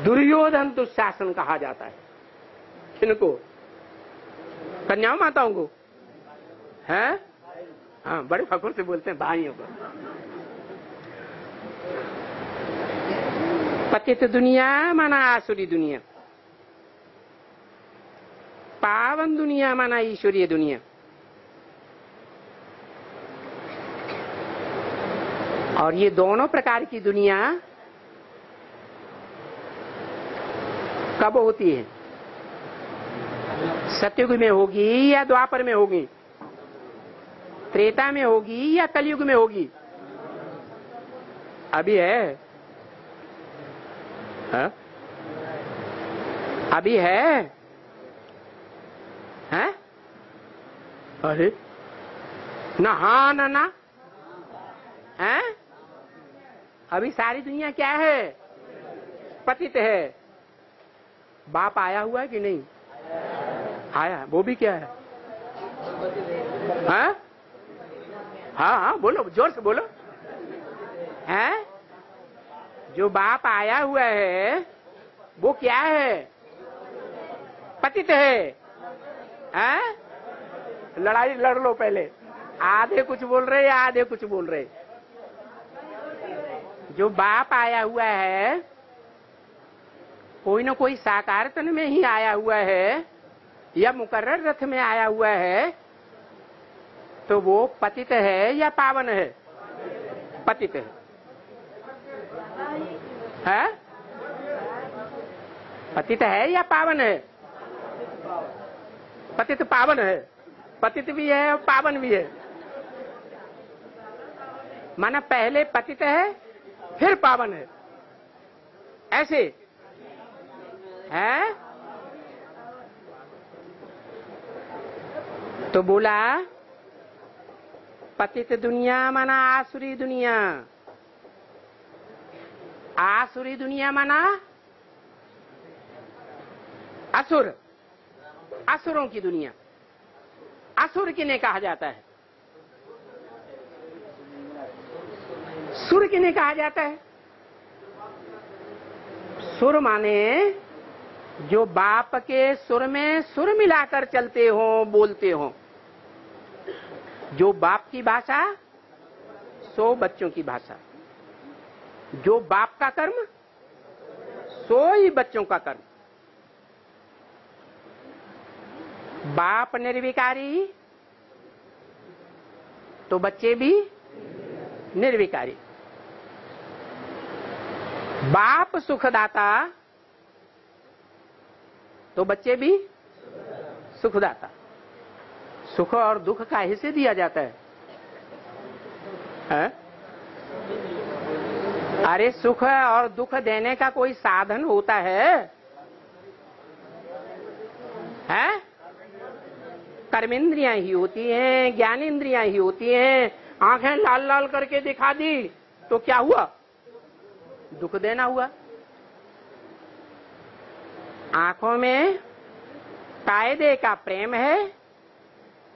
दुर्योधन दुशासन कहा जाता है। इनको कन्याओं माताओं को है, हाँ बड़े फखर से बोलते हैं भाइयों को। पतित दुनिया माना आसुरी दुनिया, पावन दुनिया माना ईश्वरीय दुनिया। और ये दोनों प्रकार की दुनिया कब होती है? सतयुग में होगी या द्वापर में होगी, त्रेता में होगी या कलयुग में होगी? अभी है, है? अभी है, है? अरे ना हाँ ना ना है। अभी सारी दुनिया क्या है? पतित है। बाप आया हुआ है कि नहीं आया? वो भी क्या है? हाँ हाँ हाँ बोलो, जोर से बोलो। हैं? जो बाप आया हुआ है वो क्या है? पतित है। हैं? लड़ाई लड़ लो पहले, आधे कुछ बोल रहे आधे कुछ बोल रहे। जो बाप आया हुआ है कोई न कोई साकार तन में ही आया हुआ है या मुकर्रर रथ में आया हुआ है, तो वो पतित है या पावन है? पतित है, है? पतित है या पावन है? पतित पावन है, पतित भी है और पावन भी है। माना पहले पतित है फिर पावन है, ऐसे है? तो बोला पतित दुनिया माना आसुरी दुनिया, आसुरी दुनिया माना असुर, असुरों की दुनिया। असुर किन्हें कहा जाता है? सुर किन्हें कहा जाता है? सुर माने जो बाप के सुर में सुर मिलाकर चलते हो, बोलते हो। जो बाप की भाषा सो बच्चों की भाषा, जो बाप का कर्म सो ही बच्चों का कर्म। बाप निर्विकारी तो बच्चे भी निर्विकारी। बाप सुखदाता तो बच्चे भी सुखदाता। सुख और दुख का हिस्से दिया जाता है, है? अरे सुख और दुख देने का कोई साधन होता है, है? कर्मेंद्रियां ही होती हैं, ज्ञानेंद्रियां ही होती हैं। आंखें लाल लाल करके दिखा दी तो क्या हुआ? दुख देना हुआ। आंखों में कायदे का प्रेम है,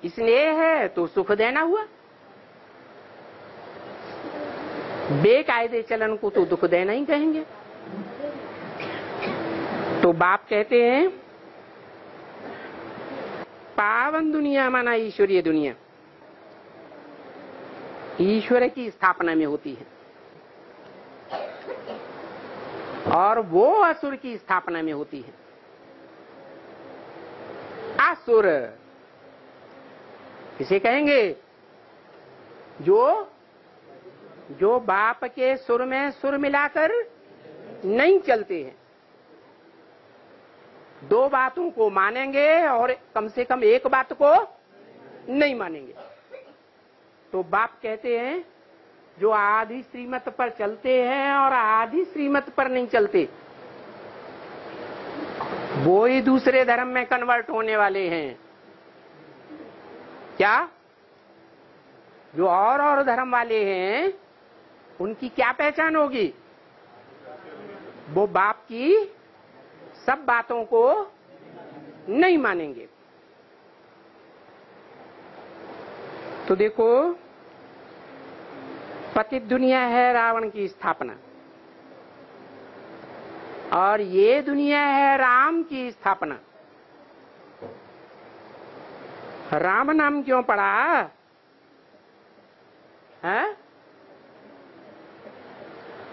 इसलिए है तो सुख देना हुआ। बेकायदे चलन को तो दुख देना ही कहेंगे। तो बाप कहते हैं पावन दुनिया माना ईश्वरीय दुनिया, ईश्वर की स्थापना में होती है। और वो असुर की स्थापना में होती है। असुर किसे कहेंगे? जो जो बाप के सुर में सुर मिलाकर नहीं चलते हैं। दो बातों को मानेंगे और कम से कम एक बात को नहीं मानेंगे। तो बाप कहते हैं जो आधी श्रीमत पर चलते हैं और आधी श्रीमत पर नहीं चलते, वो ही दूसरे धर्म में कन्वर्ट होने वाले हैं। क्या जो और और धर्म वाले हैं उनकी क्या पहचान होगी? वो बाप की सब बातों को नहीं मानेंगे। तो देखो पतित दुनिया है रावण की स्थापना, और ये दुनिया है राम की स्थापना। राम नाम क्यों पड़ा है?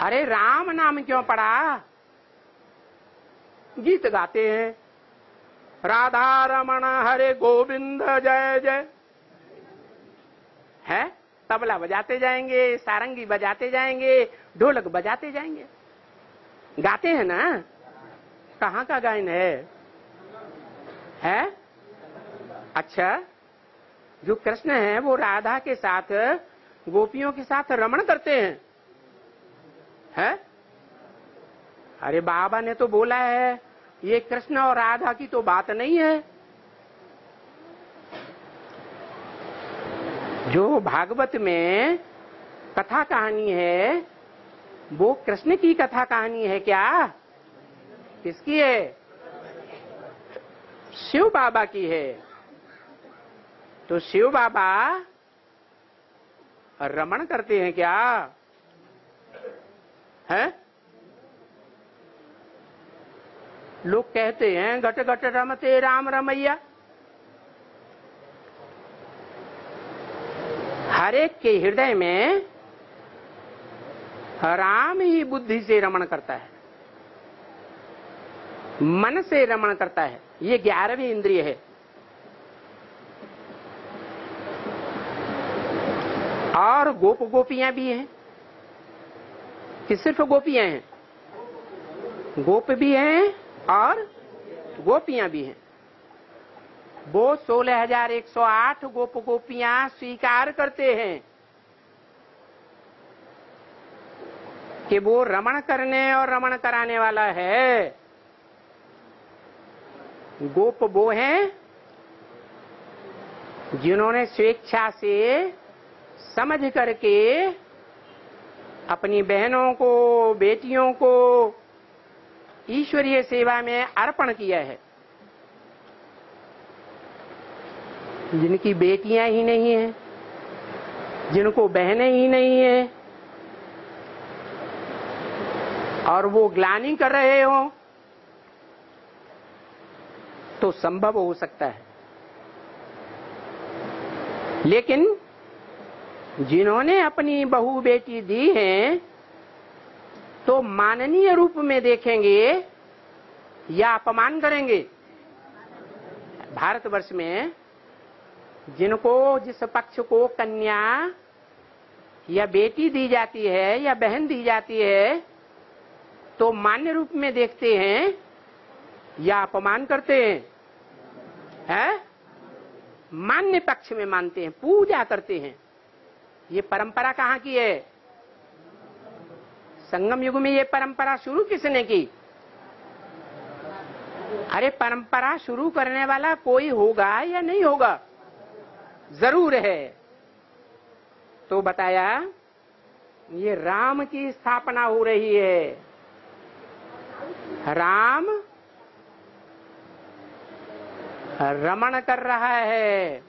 अरे राम नाम क्यों पड़ा? गीत गाते हैं राधा रमण हरे गोविंद जय जय, है तबला बजाते जाएंगे, सारंगी बजाते जाएंगे, ढोलक बजाते जाएंगे, गाते हैं ना। कहाँ का गायन है? है अच्छा, जो कृष्ण है वो राधा के साथ, गोपियों के साथ रमण करते हैं, है? अरे बाबा ने तो बोला है ये कृष्ण और राधा की तो बात नहीं है। जो भागवत में कथा कहानी है वो कृष्ण की कथा कहानी है क्या? किसकी है? शिव बाबा की है। तो शिव बाबा रमण करते हैं क्या? है? लोग कहते हैं घट घट रमते राम रमैया। हरेक के हृदय में राम ही बुद्धि से रमण करता है, मन से रमण करता है। ये ग्यारहवीं इंद्रिय है। और गोप गोपियां भी हैं कि सिर्फ गोपियां हैं? गोप भी हैं और गोपियां भी हैं। वो सोलह हजार एक सौ आठ गोप गोपियां स्वीकार करते हैं कि वो रमण करने और रमण कराने वाला है। गोप वो हैं जिन्होंने स्वेच्छा से समझ करके अपनी बहनों को, बेटियों को ईश्वरीय सेवा में अर्पण किया है। जिनकी बेटियां ही नहीं है, जिनको बहनें ही नहीं है, और वो ग्लानि कर रहे हो तो संभव हो सकता है। लेकिन जिन्होंने अपनी बहू बेटी दी है तो माननीय रूप में देखेंगे या अपमान करेंगे? भारतवर्ष में जिनको, जिस पक्ष को कन्या या बेटी दी जाती है या बहन दी जाती है तो मान्य रूप में देखते हैं या अपमान करते हैं? है? मान्य पक्ष में मानते हैं, पूजा करते हैं। ये परंपरा कहाँ की है? संगम युग में ये परंपरा शुरू किसने की? अरे परंपरा शुरू करने वाला कोई होगा या नहीं होगा? जरूर है। तो बताया ये राम की स्थापना हो रही है। राम रमण कर रहा है।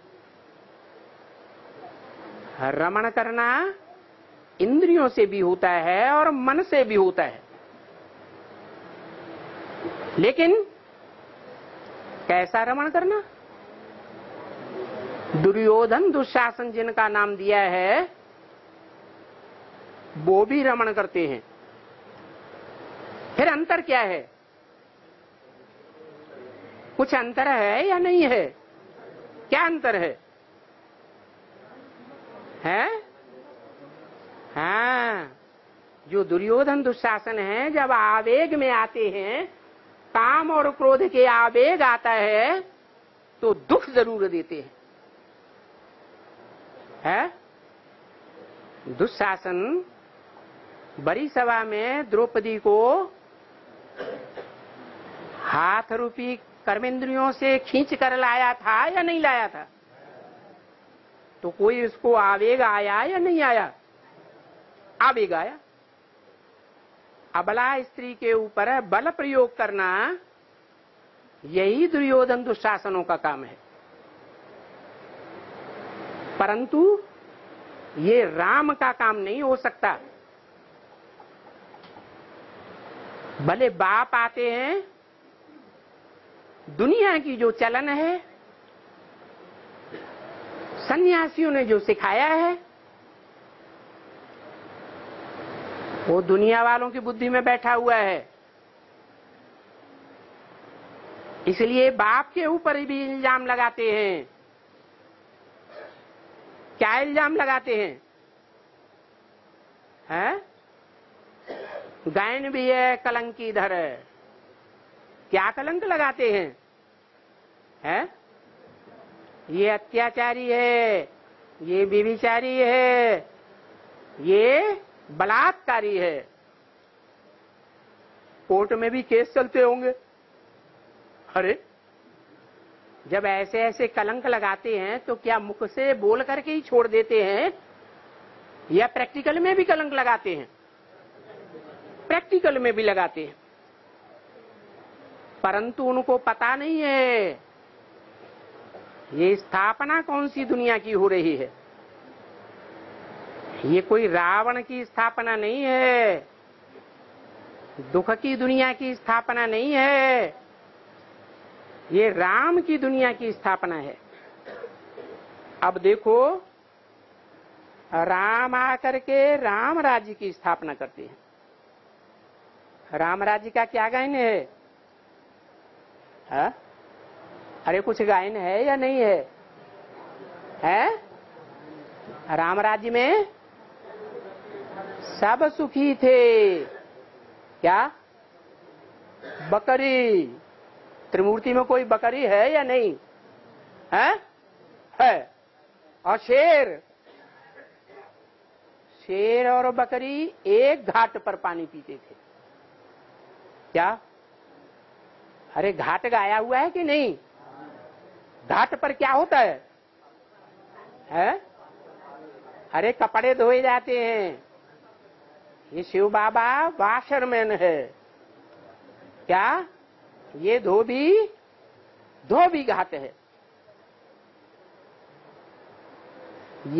रमण करना इंद्रियों से भी होता है और मन से भी होता है। लेकिन कैसा रमण करना? दुर्योधन दुशासन जिनका नाम दिया है वो भी रमण करते हैं। फिर अंतर क्या है? कुछ अंतर है या नहीं है? क्या अंतर है? है? हाँ, जो दुर्योधन दुशासन है जब आवेग में आते हैं, काम और क्रोध के आवेग आता है तो दुख जरूर देते हैं, है? दुशासन बड़ी सभा में द्रौपदी को हाथ रूपी कर्मेंद्रियों से खींच कर लाया था या नहीं लाया था? तो कोई उसको आवेग आया या नहीं आया? आवेग आया। अबला स्त्री के ऊपर बल प्रयोग करना यही दुर्योधन दुशासनों का काम है। परंतु ये राम का काम नहीं हो सकता। भले बाप आते हैं, दुनिया की जो चलन है सन्यासियों ने जो सिखाया है वो दुनिया वालों की बुद्धि में बैठा हुआ है। इसलिए बाप के ऊपर भी इल्जाम लगाते हैं। क्या इल्जाम लगाते हैं? हैं? गायन भी है, कलंक इधर है। क्या कलंक लगाते हैं? हैं? ये अत्याचारी है, ये बेबीचारी है, ये बलात्कारी है। कोर्ट में भी केस चलते होंगे। अरे जब ऐसे ऐसे कलंक लगाते हैं तो क्या मुख से बोल करके ही छोड़ देते हैं या प्रैक्टिकल में भी कलंक लगाते हैं? प्रैक्टिकल में भी लगाते हैं, परंतु उनको पता नहीं है ये स्थापना कौन सी दुनिया की हो रही है। ये कोई रावण की स्थापना नहीं है, दुख की दुनिया की स्थापना नहीं है, ये राम की दुनिया की स्थापना है। अब देखो, राम आकर के राम राज्य की स्थापना करते हैं। राम राज्य का क्या गायन है? हा? अरे कुछ गायन है या नहीं है? है? राम राज्य में सब सुखी थे। क्या बकरी, त्रिमूर्ति में कोई बकरी है या नहीं? है? है। और शेर, शेर और बकरी एक घाट पर पानी पीते थे। क्या? अरे घाट गाया हुआ है कि नहीं? घाट पर क्या होता है? है? अरे कपड़े धोए जाते हैं। ये शिव बाबा वाशरमैन है। क्या? ये धोबी धोबी घाट है।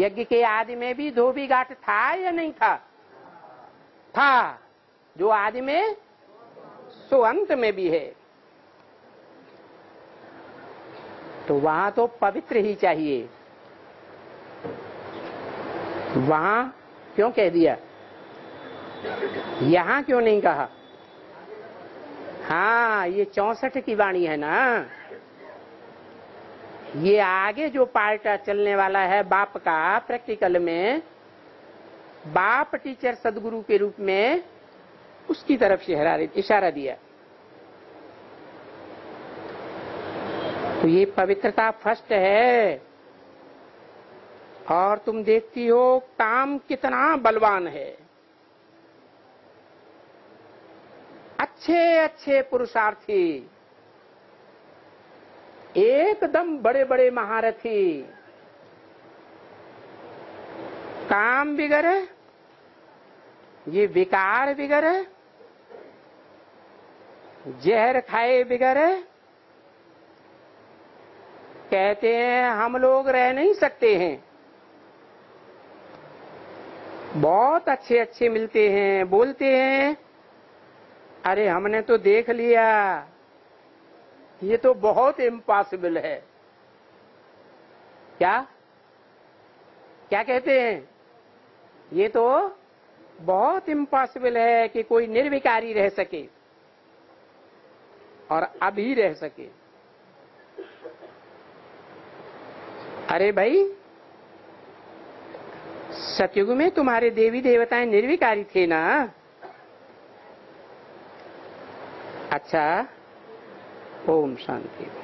यज्ञ के आदि में भी धोबी घाट था या नहीं था? था। जो आदि में सो अंत में भी है। तो वहां तो पवित्र ही चाहिए। वहां क्यों कह दिया, यहां क्यों नहीं कहा? हाँ, ये चौसठ की वाणी है ना। ये आगे जो पार्ट चलने वाला है बाप का, प्रैक्टिकल में बाप टीचर सदगुरु के रूप में उसकी तरफ से इशारा दिया। तो ये पवित्रता फर्स्ट है। और तुम देखती हो काम कितना बलवान है। अच्छे अच्छे पुरुषार्थी, एकदम बड़े बड़े महारथी, काम बिगड़, ये विकार बिगड़, जहर खाए बिगड़ कहते हैं हम लोग रह नहीं सकते हैं। बहुत अच्छे अच्छे मिलते हैं, बोलते हैं अरे हमने तो देख लिया, ये तो बहुत इम्पॉसिबल है। क्या क्या कहते हैं? ये तो बहुत इम्पॉसिबल है कि कोई निर्विकारी रह सके और अभी रह सके। अरे भाई, सतयुग में तुम्हारे देवी देवताएं निर्विकारी थे ना। अच्छा, ओम शांति।